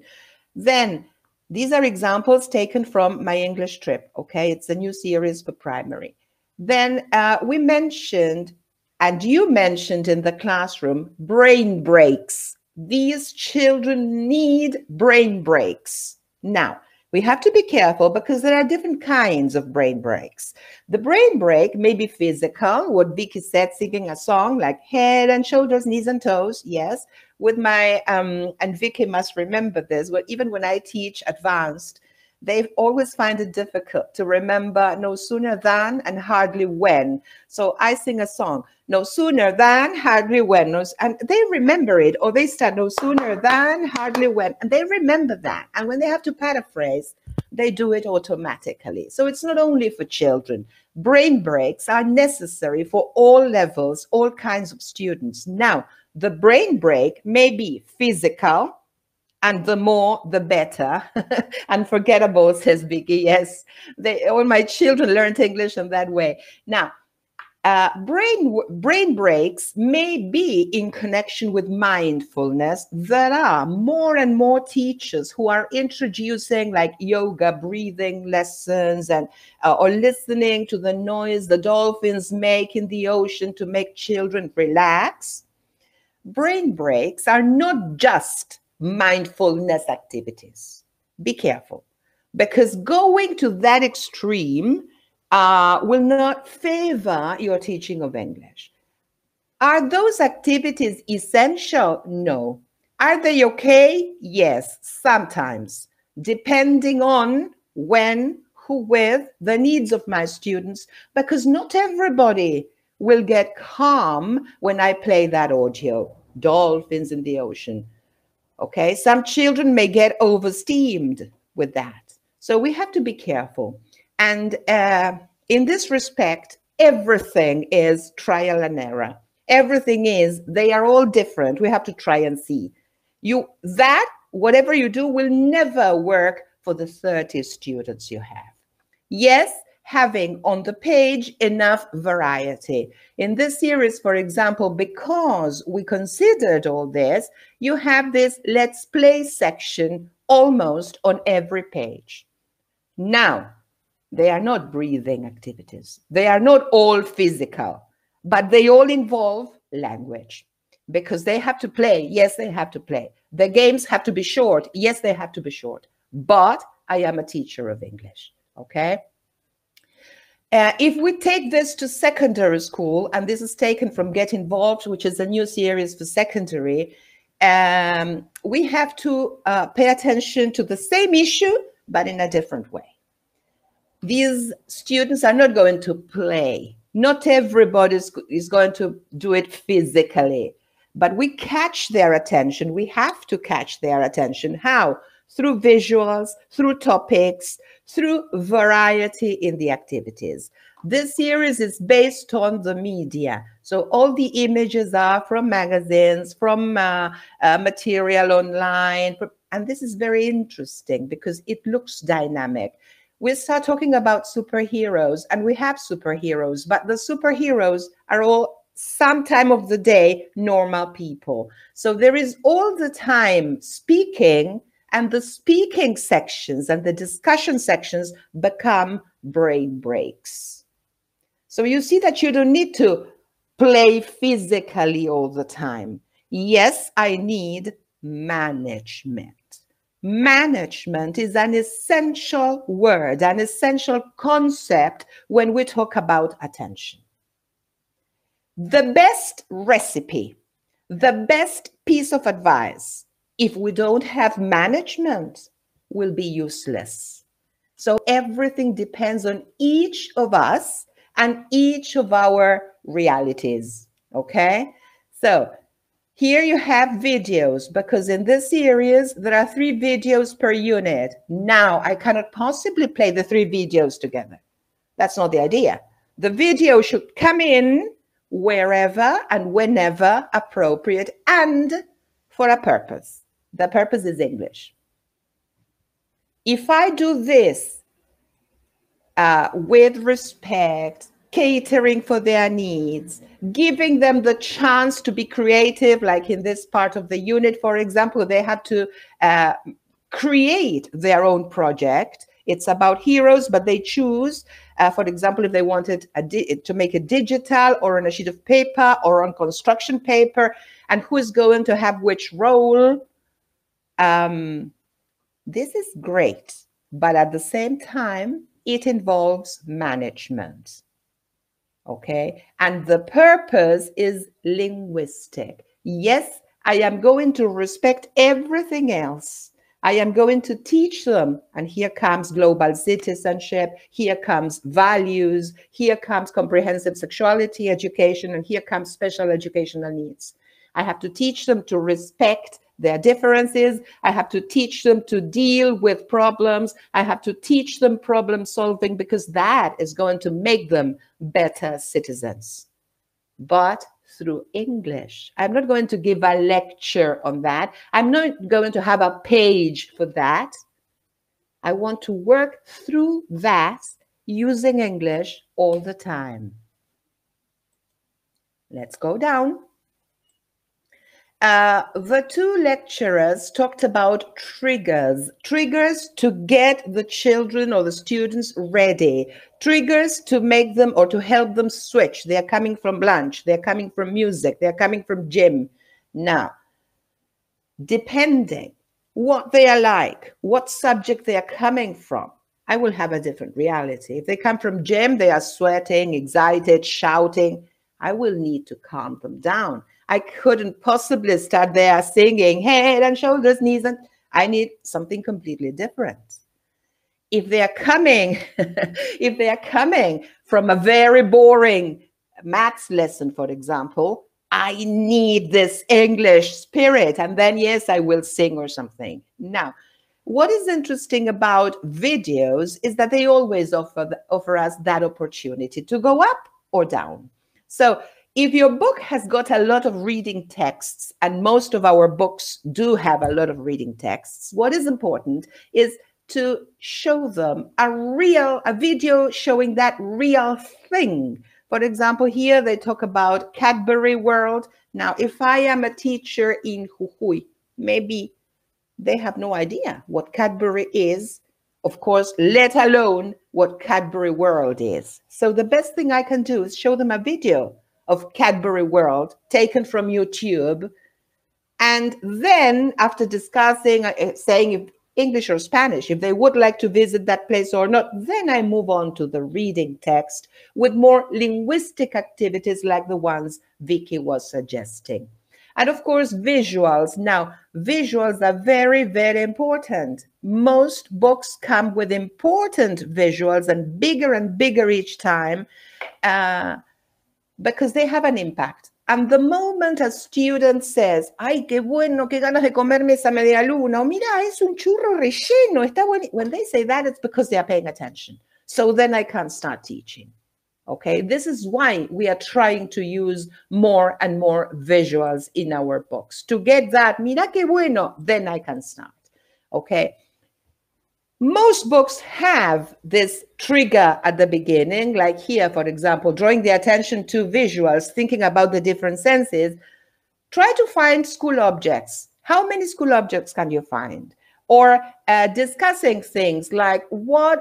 Then, these are examples taken from My English Trip, okay? It's a new series for primary. Then we mentioned, and you mentioned in the classroom, brain breaks. These children need brain breaks. Now, we have to be careful, because there are different kinds of brain breaks. The brain break may be physical, what Vicky said, singing a song like head and shoulders, knees and toes. Yes, with my, and Vicky must remember this, but even when I teach advanced, they always find it difficult to remember no sooner than and hardly when. So I sing a song, no sooner than, hardly when, and they remember it, or they start no sooner than, hardly when, and they remember that. And when they have to paraphrase, they do it automatically. So it's not only for children. Brain breaks are necessary for all levels, all kinds of students. Now, the brain break may be physical, and the more, the better. Unforgettable, says Vicky. Yes, all my children learned English in that way. Now, brain breaks may be in connection with mindfulness. There are more and more teachers who are introducing like yoga, breathing lessons, and or listening to the noise the dolphins make in the ocean to make children relax. Brain breaks are not just mindfulness activities. Be careful, because going to that extreme will not favor your teaching of English. Are those activities essential? No. Are they okay? Yes, sometimes, depending on when, who, with, the needs of my students, because not everybody will get calm when I play that audio, dolphins in the ocean. Okay, some children may get oversteamed with that. So we have to be careful. And in this respect, everything is trial and error. Everything is, they are all different. We have to try and see. You, that, whatever you do, will never work for the 30 students you have. Yes, having on the page enough variety. In this series, for example, because we considered all this, you have this Let's Play section almost on every page. Now, they are not breathing activities. They are not all physical, but they all involve language because they have to play. Yes, they have to play. The games have to be short. Yes, they have to be short, but I am a teacher of English, okay? If we take this to secondary school, and this is taken from Get Involved, which is a new series for secondary, we have to pay attention to the same issue, but in a different way. These students are not going to play. Not everybody is going to do it physically, but we catch their attention. We have to catch their attention. How? Through visuals, through topics, through variety in the activities. This series is based on the media. So all the images are from magazines, from material online. And this is very interesting because it looks dynamic. We start talking about superheroes, and we have superheroes, but the superheroes are all some time of the day normal people. So there is all the time speaking, and the speaking sections and the discussion sections become brain breaks. So you see that you don't need to play physically all the time. Yes, I need management. Management is an essential word, an essential concept when we talk about attention. The best recipe, the best piece of advice, if we don't have management, will be useless. So everything depends on each of us and each of our realities, okay? So here you have videos, because in this series, there are 3 videos per unit. Now, I cannot possibly play the 3 videos together. That's not the idea. The video should come in wherever and whenever appropriate and for a purpose. The purpose is English. If I do this with respect, catering for their needs, giving them the chance to be creative, like in this part of the unit, for example, they had to create their own project. It's about heroes, but they choose, for example, if they wanted to make it digital or on a sheet of paper or on construction paper, and who is going to have which role. This is great, but at the same time, it involves management. Okay, and the purpose is linguistic. Yes, I am going to respect everything else. I am going to teach them, and here comes global citizenship, here comes values, here comes comprehensive sexuality education, and here comes special educational needs. I have to teach them to respect their differences. I have to teach them to deal with problems. I have to teach them problem solving, because that is going to make them better citizens. But through English, I'm not going to give a lecture on that. I'm not going to have a page for that. I want to work through that using English all the time. Let's go down. The 2 lecturers talked about triggers, triggers to get the children or the students ready, triggers to make them or to help them switch. They're coming from lunch, they're coming from music, they're coming from gym. Now, depending what they are like, what subject they are coming from, I will have a different reality. If they come from gym, they are sweating, excited, shouting, I will need to calm them down. I couldn't possibly start there singing head and shoulders, knees, and I need something completely different. If they are coming, if they are coming from a very boring maths lesson, for example, I need this English spirit, and then yes, I will sing or something. Now, what is interesting about videos is that they always offer us that opportunity to go up or down. So if your book has got a lot of reading texts, and most of our books do have a lot of reading texts, what is important is to show them a video showing that real thing. For example, here they talk about Cadbury World. Now, if I am a teacher in Jujuy, maybe they have no idea what Cadbury is, of course, let alone what Cadbury World is. So the best thing I can do is show them a video of Cadbury World taken from YouTube. And then after discussing, saying if English or Spanish, if they would like to visit that place or not, then I move on to the reading text with more linguistic activities like the ones Vicky was suggesting. And of course, visuals. Now, visuals are very, very important. Most books come with important visuals and bigger each time because they have an impact. And the moment a student says, ay, qué bueno, qué ganas de comerme esa media luna, o mira, es un churro relleno, está bueno. When they say that, it's because they are paying attention. So then I can start teaching. Okay, this is why we are trying to use more and more visuals in our books. To get that, mira qué bueno, then I can start. Okay. Most books have this trigger at the beginning, like here, for example, drawing the attention to visuals, thinking about the different senses. Try to find school objects. How many school objects can you find? Or discussing things like why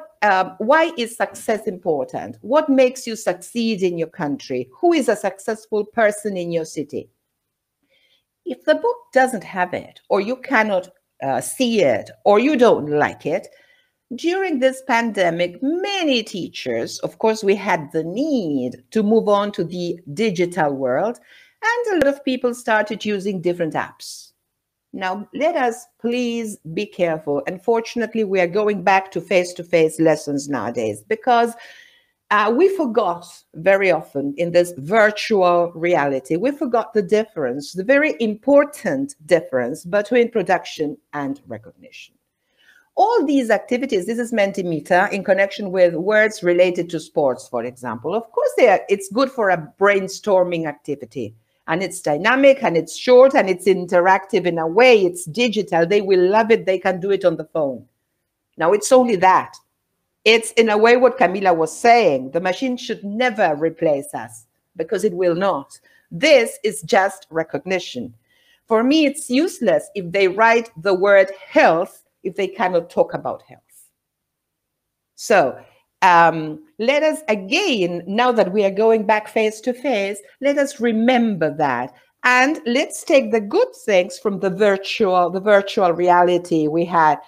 is success important? What makes you succeed in your country? Who is a successful person in your city? If the book doesn't have it, or you cannot see it, or you don't like it, during this pandemic, many teachers, of course, we had the need to move on to the digital world, and a lot of people started using different apps. Now, let us please be careful. Unfortunately, we are going back to face-to-face lessons nowadays because we forgot very often in this virtual reality, we forgot the difference, the very important difference between production and recognition. All these activities, this is Mentimeter in connection with words related to sports, for example. Of course, it's good for a brainstorming activity, and it's dynamic, and it's short, and it's interactive in a way, it's digital. They will love it. They can do it on the phone. Now, it's only that. It's in a way what Camila was saying. The machine should never replace us because it will not. This is just recognition. For me, it's useless if they write the word health if they cannot talk about health. So let us again, now that we are going back face to face, let us remember that. And let's take the good things from the virtual reality we had.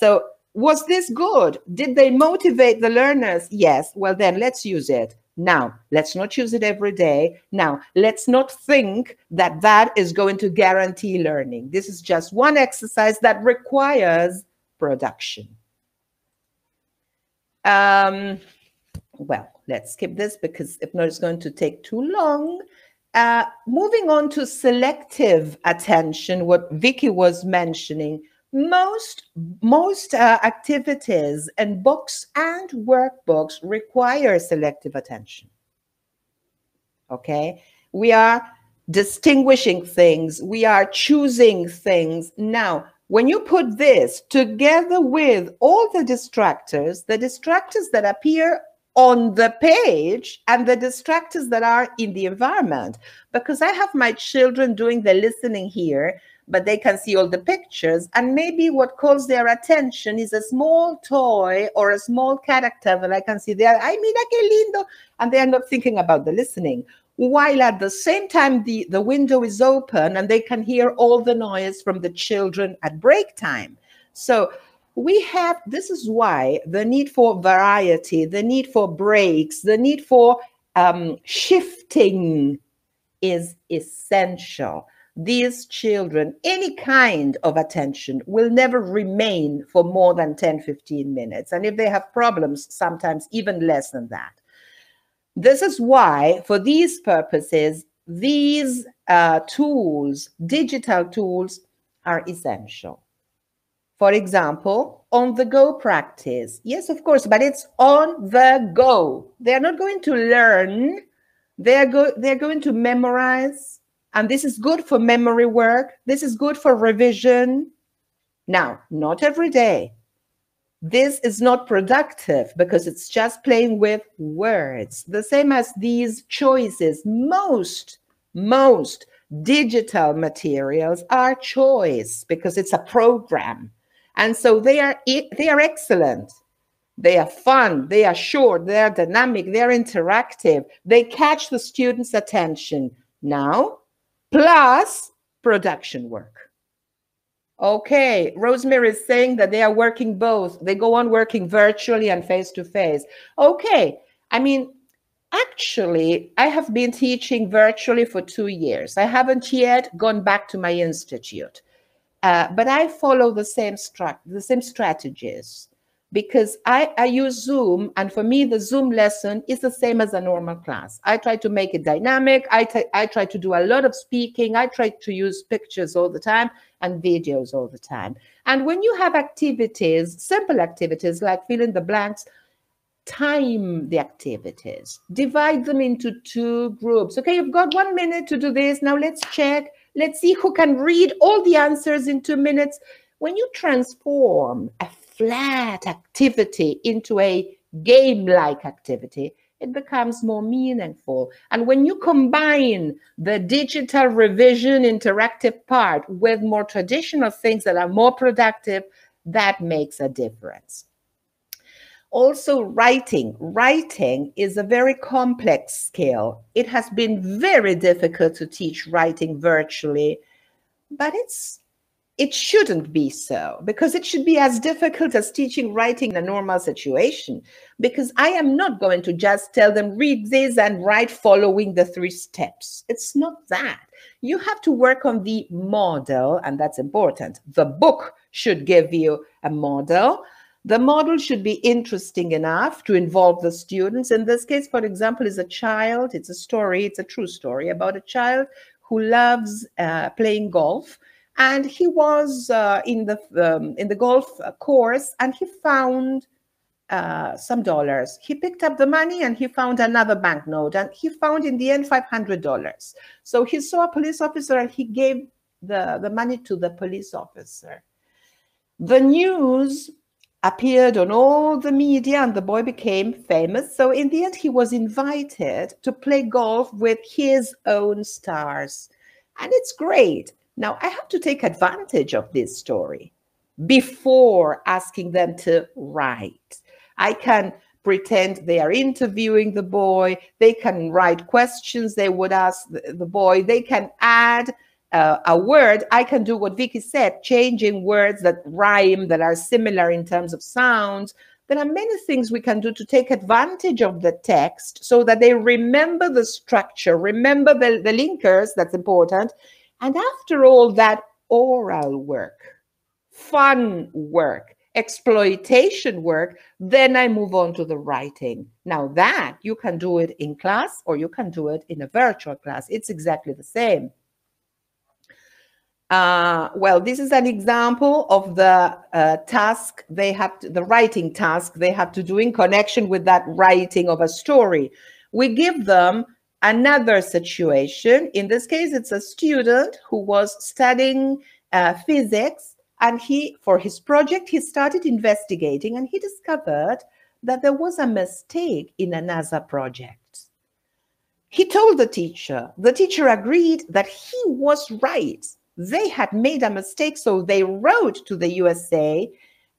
So was this good? Did they motivate the learners? Yes. Well, then let's use it. Now, let's not use it every day. Now, let's not think that that is going to guarantee learning. This is just one exercise that requires production. Well, let's skip this because if not, it's going to take too long. Moving on to selective attention, what Vicky was mentioning. Most activities and books and workbooks require selective attention. Okay, we are distinguishing things, we are choosing things. Now, when you put this together with all the distractors that appear on the page and the distractors that are in the environment, because I have my children doing the listening here, but they can see all the pictures, and maybe what calls their attention is a small toy or a small character that I can see there. Ay, mira qué lindo. And they are not thinking about the listening. while at the same time the window is open and they can hear all the noise from the children at break time. So we have, this is why the need for variety, the need for breaks, the need for shifting is essential. These children, any kind of attention will never remain for more than 10-15 minutes. And if they have problems, sometimes even less than that. This is why, for these purposes, these tools, digital tools, are essential. For example, on-the-go practice. Yes, of course, but it's on the go. They're not going to learn. They're going to memorize. And this is good for memory work. This is good for revision. Now, not every day. This is not productive because it's just playing with words. The same as these choices. Most digital materials are choice because it's a program. And so they are excellent. They are fun, they are short, they are dynamic, they are interactive. They catch the students' attention now, plus production work. Okay, Rosemary is saying that they are working both. They go on working virtually and face-to-face. Okay, I mean, actually, I have been teaching virtually for 2 years. I haven't yet gone back to my institute. But I follow the same strategies. Because I use Zoom, and for me, the Zoom lesson is the same as a normal class. I try to make it dynamic. I try to do a lot of speaking. I try to use pictures all the time and videos all the time. And when you have activities, simple activities like fill in the blanks, time the activities. Divide them into 2 groups. Okay, you've got 1 minute to do this. Now let's check. Let's see who can read all the answers in 2 minutes. When you transform a flat activity into a game-like activity, it becomes more meaningful. And when you combine the digital revision interactive part with more traditional things that are more productive, that makes a difference. Also, writing. Writing is a very complex skill. It has been very difficult to teach writing virtually, but it shouldn't be so, because it should be as difficult as teaching writing in a normal situation, because I am not going to just tell them, read this and write following the 3 steps. It's not that. You have to work on the model, and that's important. The book should give you a model. The model should be interesting enough to involve the students. In this case, for example, is a child. It's a story. It's a true story about a child who loves playing golf. And he was in the golf course, and he found some dollars. He picked up the money, and he found another banknote, and he found in the end $500. So he saw a police officer, and he gave the money to the police officer. The news appeared on all the media, and the boy became famous. So in the end, he was invited to play golf with his own stars, and it's great. Now, I have to take advantage of this story before asking them to write. I can pretend they are interviewing the boy. They can write questions they would ask the boy. They can add a word. I can do what Vicky said, changing words that rhyme, that are similar in terms of sounds. There are many things we can do to take advantage of the text so that they remember the structure, remember the linkers, that's important. And after all that oral work, fun work, exploitation work, then I move on to the writing. Now that, you can do it in class or you can do it in a virtual class. It's exactly the same. Well, this is an example of the task they have, the writing task they have to do in connection with that writing of a story. We give them another situation. In this case, it's a student who was studying physics, and he, for his project, he started investigating, and he discovered that there was a mistake in a NASA project. He told the teacher. The teacher agreed that he was right. They had made a mistake, so they wrote to the USA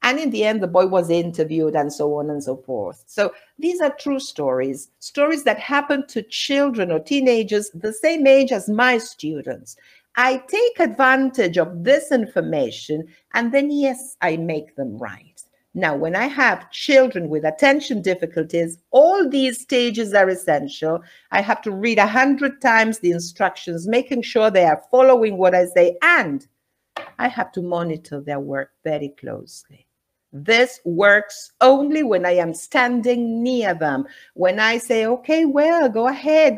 And in the end, the boy was interviewed and so on and so forth. So these are true stories, stories that happen to children or teenagers the same age as my students. I take advantage of this information and then, yes, I make them right. Now, when I have children with attention difficulties, all these stages are essential. I have to read 100 times the instructions, making sure they are following what I say, and I have to monitor their work very closely. This works only when I am standing near them, when I say, okay, well, go ahead,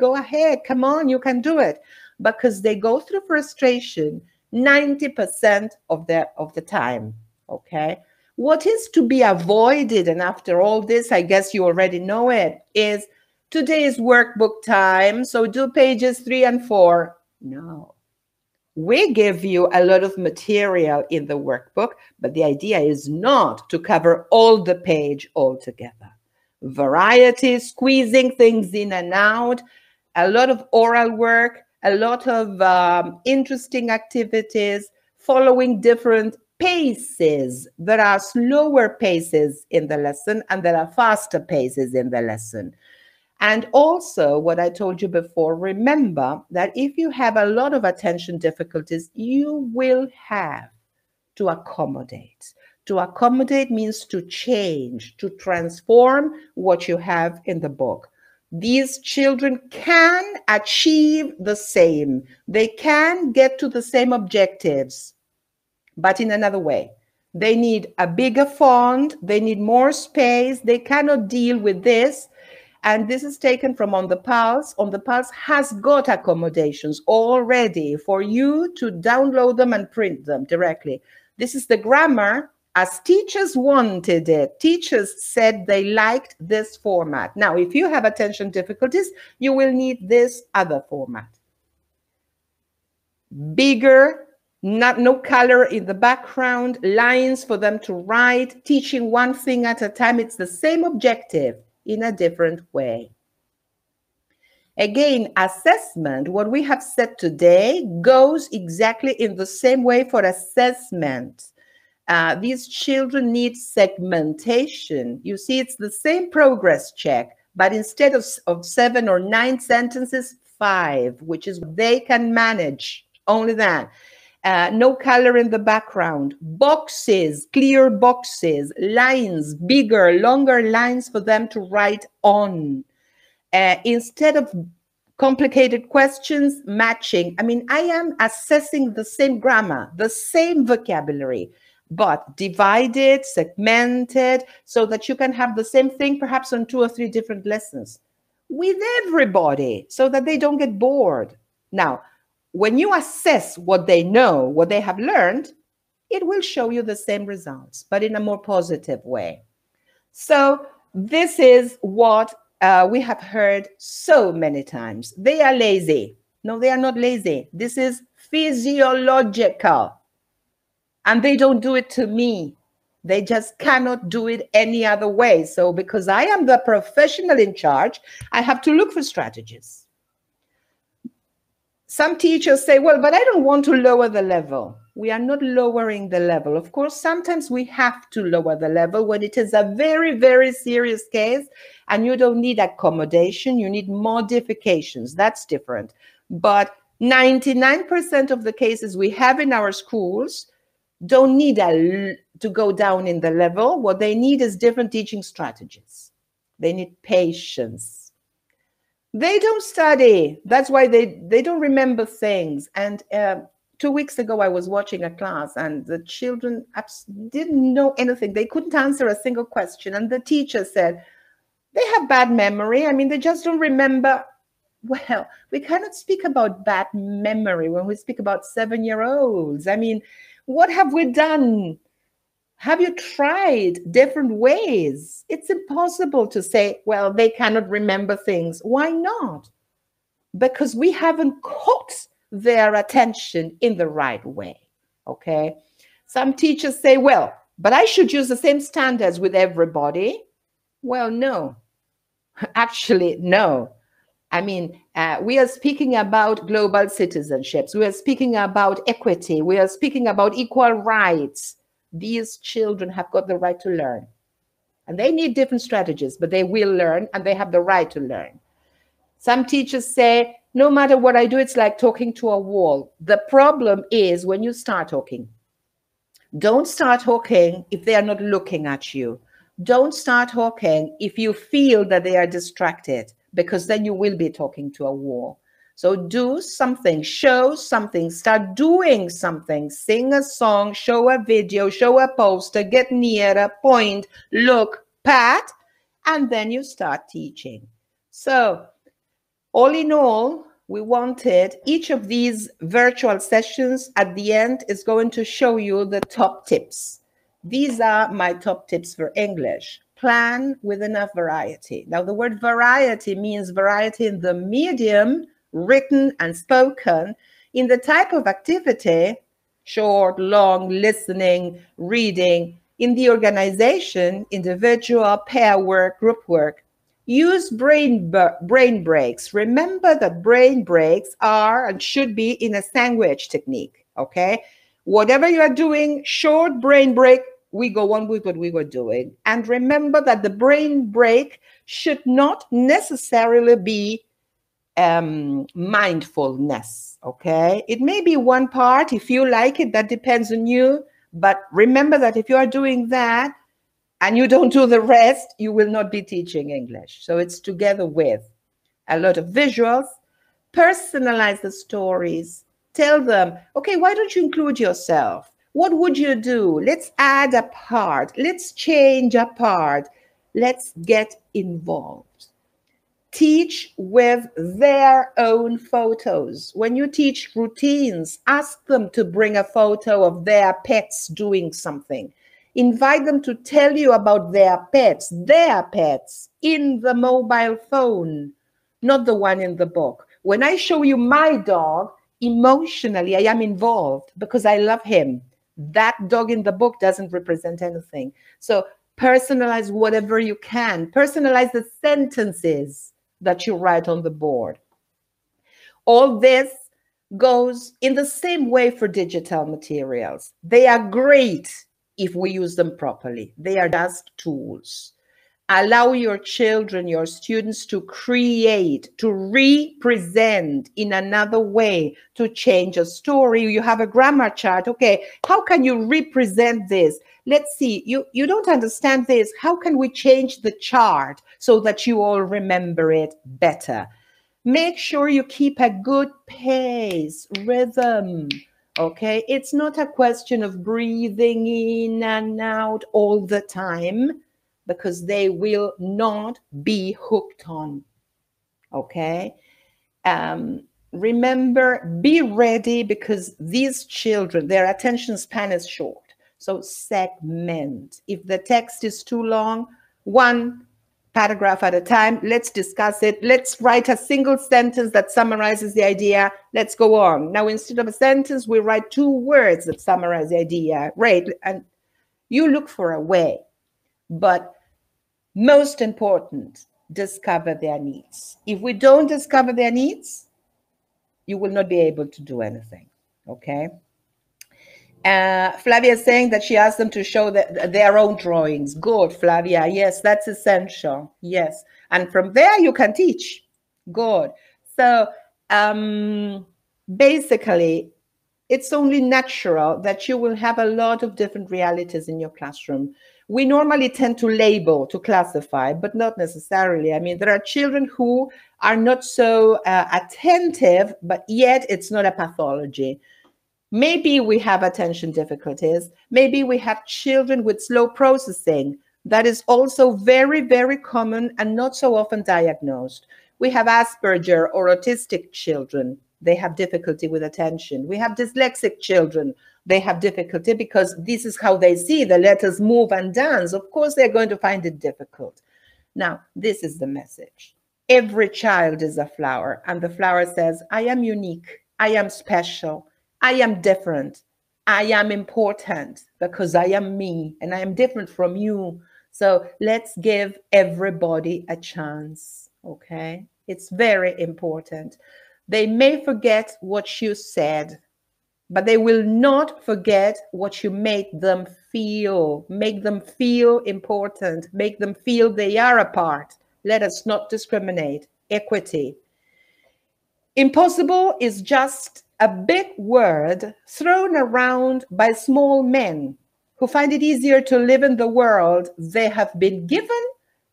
come on, you can do it. Because they go through frustration 90% of the time, okay? What is to be avoided, and after all this, I guess you already know it, is today's workbook time, so do pages 3 and 4. No. We give you a lot of material in the workbook, but the idea is not to cover all the page altogether. Variety, squeezing things in and out, a lot of oral work, a lot of interesting activities, following different paces. There are slower paces in the lesson and there are faster paces in the lesson. And also, what I told you before, remember that if you have a lot of attention difficulties, you will have to accommodate. To accommodate means to change, to transform what you have in the book. These children can achieve the same. They can get to the same objectives, but in another way. They need a bigger font. They need more space. They cannot deal with this. And this is taken from On The Pulse. On The Pulse has got accommodations already for you to download them and print them directly. This is the grammar as teachers wanted it. Teachers said they liked this format. Now, if you have attention difficulties, you will need this other format. Bigger, no color in the background, lines for them to write, teaching one thing at a time. It's the same objective, in a different way. Again, assessment, what we have said today, goes exactly in the same way for assessment. These children need segmentation. You see, it's the same progress check, but instead of 7 or 9 sentences, 5, which is what they can manage, only that. No color in the background, boxes, clear boxes, lines, bigger, longer lines for them to write on. Instead of complicated questions, matching. I mean, I am assessing the same grammar, the same vocabulary, but divided, segmented, so that you can have the same thing perhaps on 2 or 3 different lessons with everybody so that they don't get bored. Now, when you assess what they know, what they have learned, it will show you the same results, but in a more positive way. So this is what we have heard so many times. They are lazy. No, they are not lazy. This is physiological. And they don't do it to me. They just cannot do it any other way. So because I am the professional in charge, I have to look for strategies. Some teachers say, well, but I don't want to lower the level. We are not lowering the level. Of course, sometimes we have to lower the level when it is a very, very serious case and you don't need accommodation, you need modifications. That's different. But 99% of the cases we have in our schools don't need to go down in the level. What they need is different teaching strategies. They need patience. They don't study. That's why they don't remember things. And 2 weeks ago, I was watching a class and the children didn't know anything. They couldn't answer a single question. And the teacher said, they have bad memory. I mean, they just don't remember. Well, we cannot speak about bad memory when we speak about 7-year-olds. I mean, what have we done? Have you tried different ways? It's impossible to say, well, they cannot remember things. Why not? Because we haven't caught their attention in the right way, okay? Some teachers say, well, but I should use the same standards with everybody. Well, no. Actually, no. I mean, we are speaking about global citizenships. We are speaking about equity. We are speaking about equal rights. these children have got the right to learn. And they need different strategies, but they will learn and they have the right to learn. Some teachers say, no matter what I do, it's like talking to a wall. The problem is when you start talking. Don't start talking if they are not looking at you. Don't start talking if you feel that they are distracted, because then you will be talking to a wall. So do something, show something, start doing something, sing a song, show a video, show a poster, get nearer, point, look, pat, and then you start teaching. So all in all, we wanted each of these virtual sessions at the end is going to show you the top tips. These are my top tips for English. Plan with enough variety. Now, the word variety means variety in the medium, written and spoken, in the type of activity, short, long, listening, reading, in the organization, individual, pair work, group work. Use brain breaks. Remember that brain breaks are and should be in a sandwich technique, okay? Whatever you are doing, short brain break, we go on with what we were doing. And remember that the brain break should not necessarily be mindfulness, okay? It may be one part, if you like it, that depends on you. But remember that if you are doing that, and you don't do the rest, you will not be teaching English. So it's together with a lot of visuals, personalize the stories, tell them, okay, why don't you include yourself? What would you do? Let's add a part, let's change a part, let's get involved. Teach with their own photos. When you teach routines, ask them to bring a photo of their pets doing something. Invite them to tell you about their pets in the mobile phone, not the one in the book. When I show you my dog, emotionally, I am involved because I love him. That dog in the book doesn't represent anything. So personalize whatever you can. Personalize the sentences that you write on the board. All this goes in the same way for digital materials. They are great if we use them properly. They are just tools. Allow your children, your students to create, to represent in another way, to change a story. You have a grammar chart. Okay, how can you represent this? Let's see, you don't understand this. How can we change the chart so that you all remember it better? Make sure you keep a good pace, rhythm. Okay, it's not a question of breathing in and out all the time, because they will not be hooked on. Okay, remember, be ready, because these children, their attention span is short. So segment. If the text is too long, one paragraph at a time, let's discuss it. Let's write a single sentence that summarizes the idea. Let's go on. Now, instead of a sentence, we write two words that summarize the idea, right? And you look for a way, but most important, discover their needs. If we don't discover their needs, you will not be able to do anything, okay? Flavia is saying that she asked them to show their own drawings. Good, Flavia. Yes, that's essential. Yes. And from there, you can teach. Good. So basically, it's only natural that you will have a lot of different realities in your classroom. We normally tend to label, to classify, but not necessarily. I mean, there are children who are not so attentive, but yet it's not a pathology. Maybe we have attention difficulties. Maybe we have children with slow processing. That is also very, very common and not so often diagnosed. We have Asperger or autistic children. They have difficulty with attention. We have dyslexic children. They have difficulty because this is how they see the letters move and dance. Of course, they're going to find it difficult. Now, this is the message. Every child is a flower, and the flower says, I am unique. I am special. I am different. I am important because I am me and I am different from you. So let's give everybody a chance, okay? It's very important. They may forget what you said, but they will not forget what you make them feel. Make them feel important. Make them feel they are a part. Let us not discriminate. Equity. Impossible is just a big word thrown around by small men who find it easier to live in the world they have been given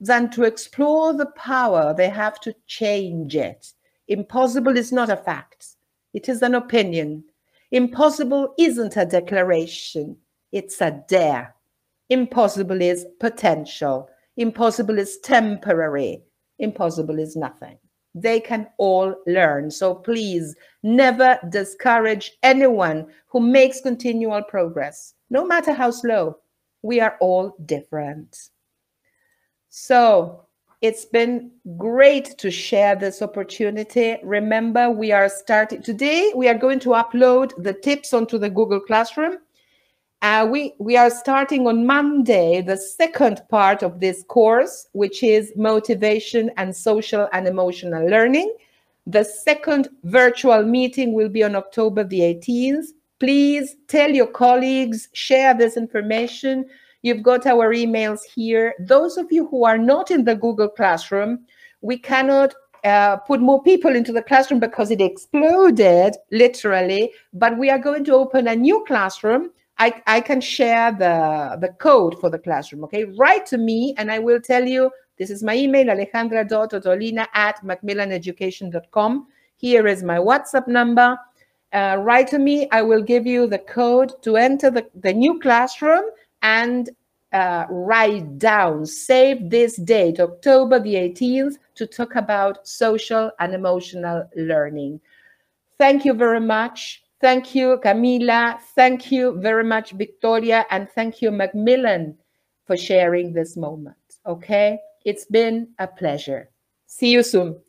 than to explore the power they have to change it. Impossible is not a fact. It is an opinion. Impossible isn't a declaration. It's a dare. Impossible is potential. Impossible is temporary. Impossible is nothing. They can all learn. So please never discourage anyone who makes continual progress, no matter how slow. We are all different. So it's been great to share this opportunity. Remember, we are starting today. We are going to upload the tips onto the Google Classroom. We are starting on Monday, the second part of this course, which is motivation and social and emotional learning. The second virtual meeting will be on October the 18th. Please tell your colleagues, share this information. You've got our emails here. Those of you who are not in the Google Classroom, we cannot put more people into the classroom because it exploded, literally, but we are going to open a new classroom. I can share the code for the classroom, okay? Write to me and I will tell you, this is my email, alejandra.ottolina@macmillaneducation.com. Here is my WhatsApp number. Write to me, I will give you the code to enter the new classroom, and write down, save this date, October the 18th, to talk about social and emotional learning. Thank you very much. Thank you, Camila. Thank you very much, Victoria. And thank you, Macmillan, for sharing this moment. Okay? It's been a pleasure. See you soon.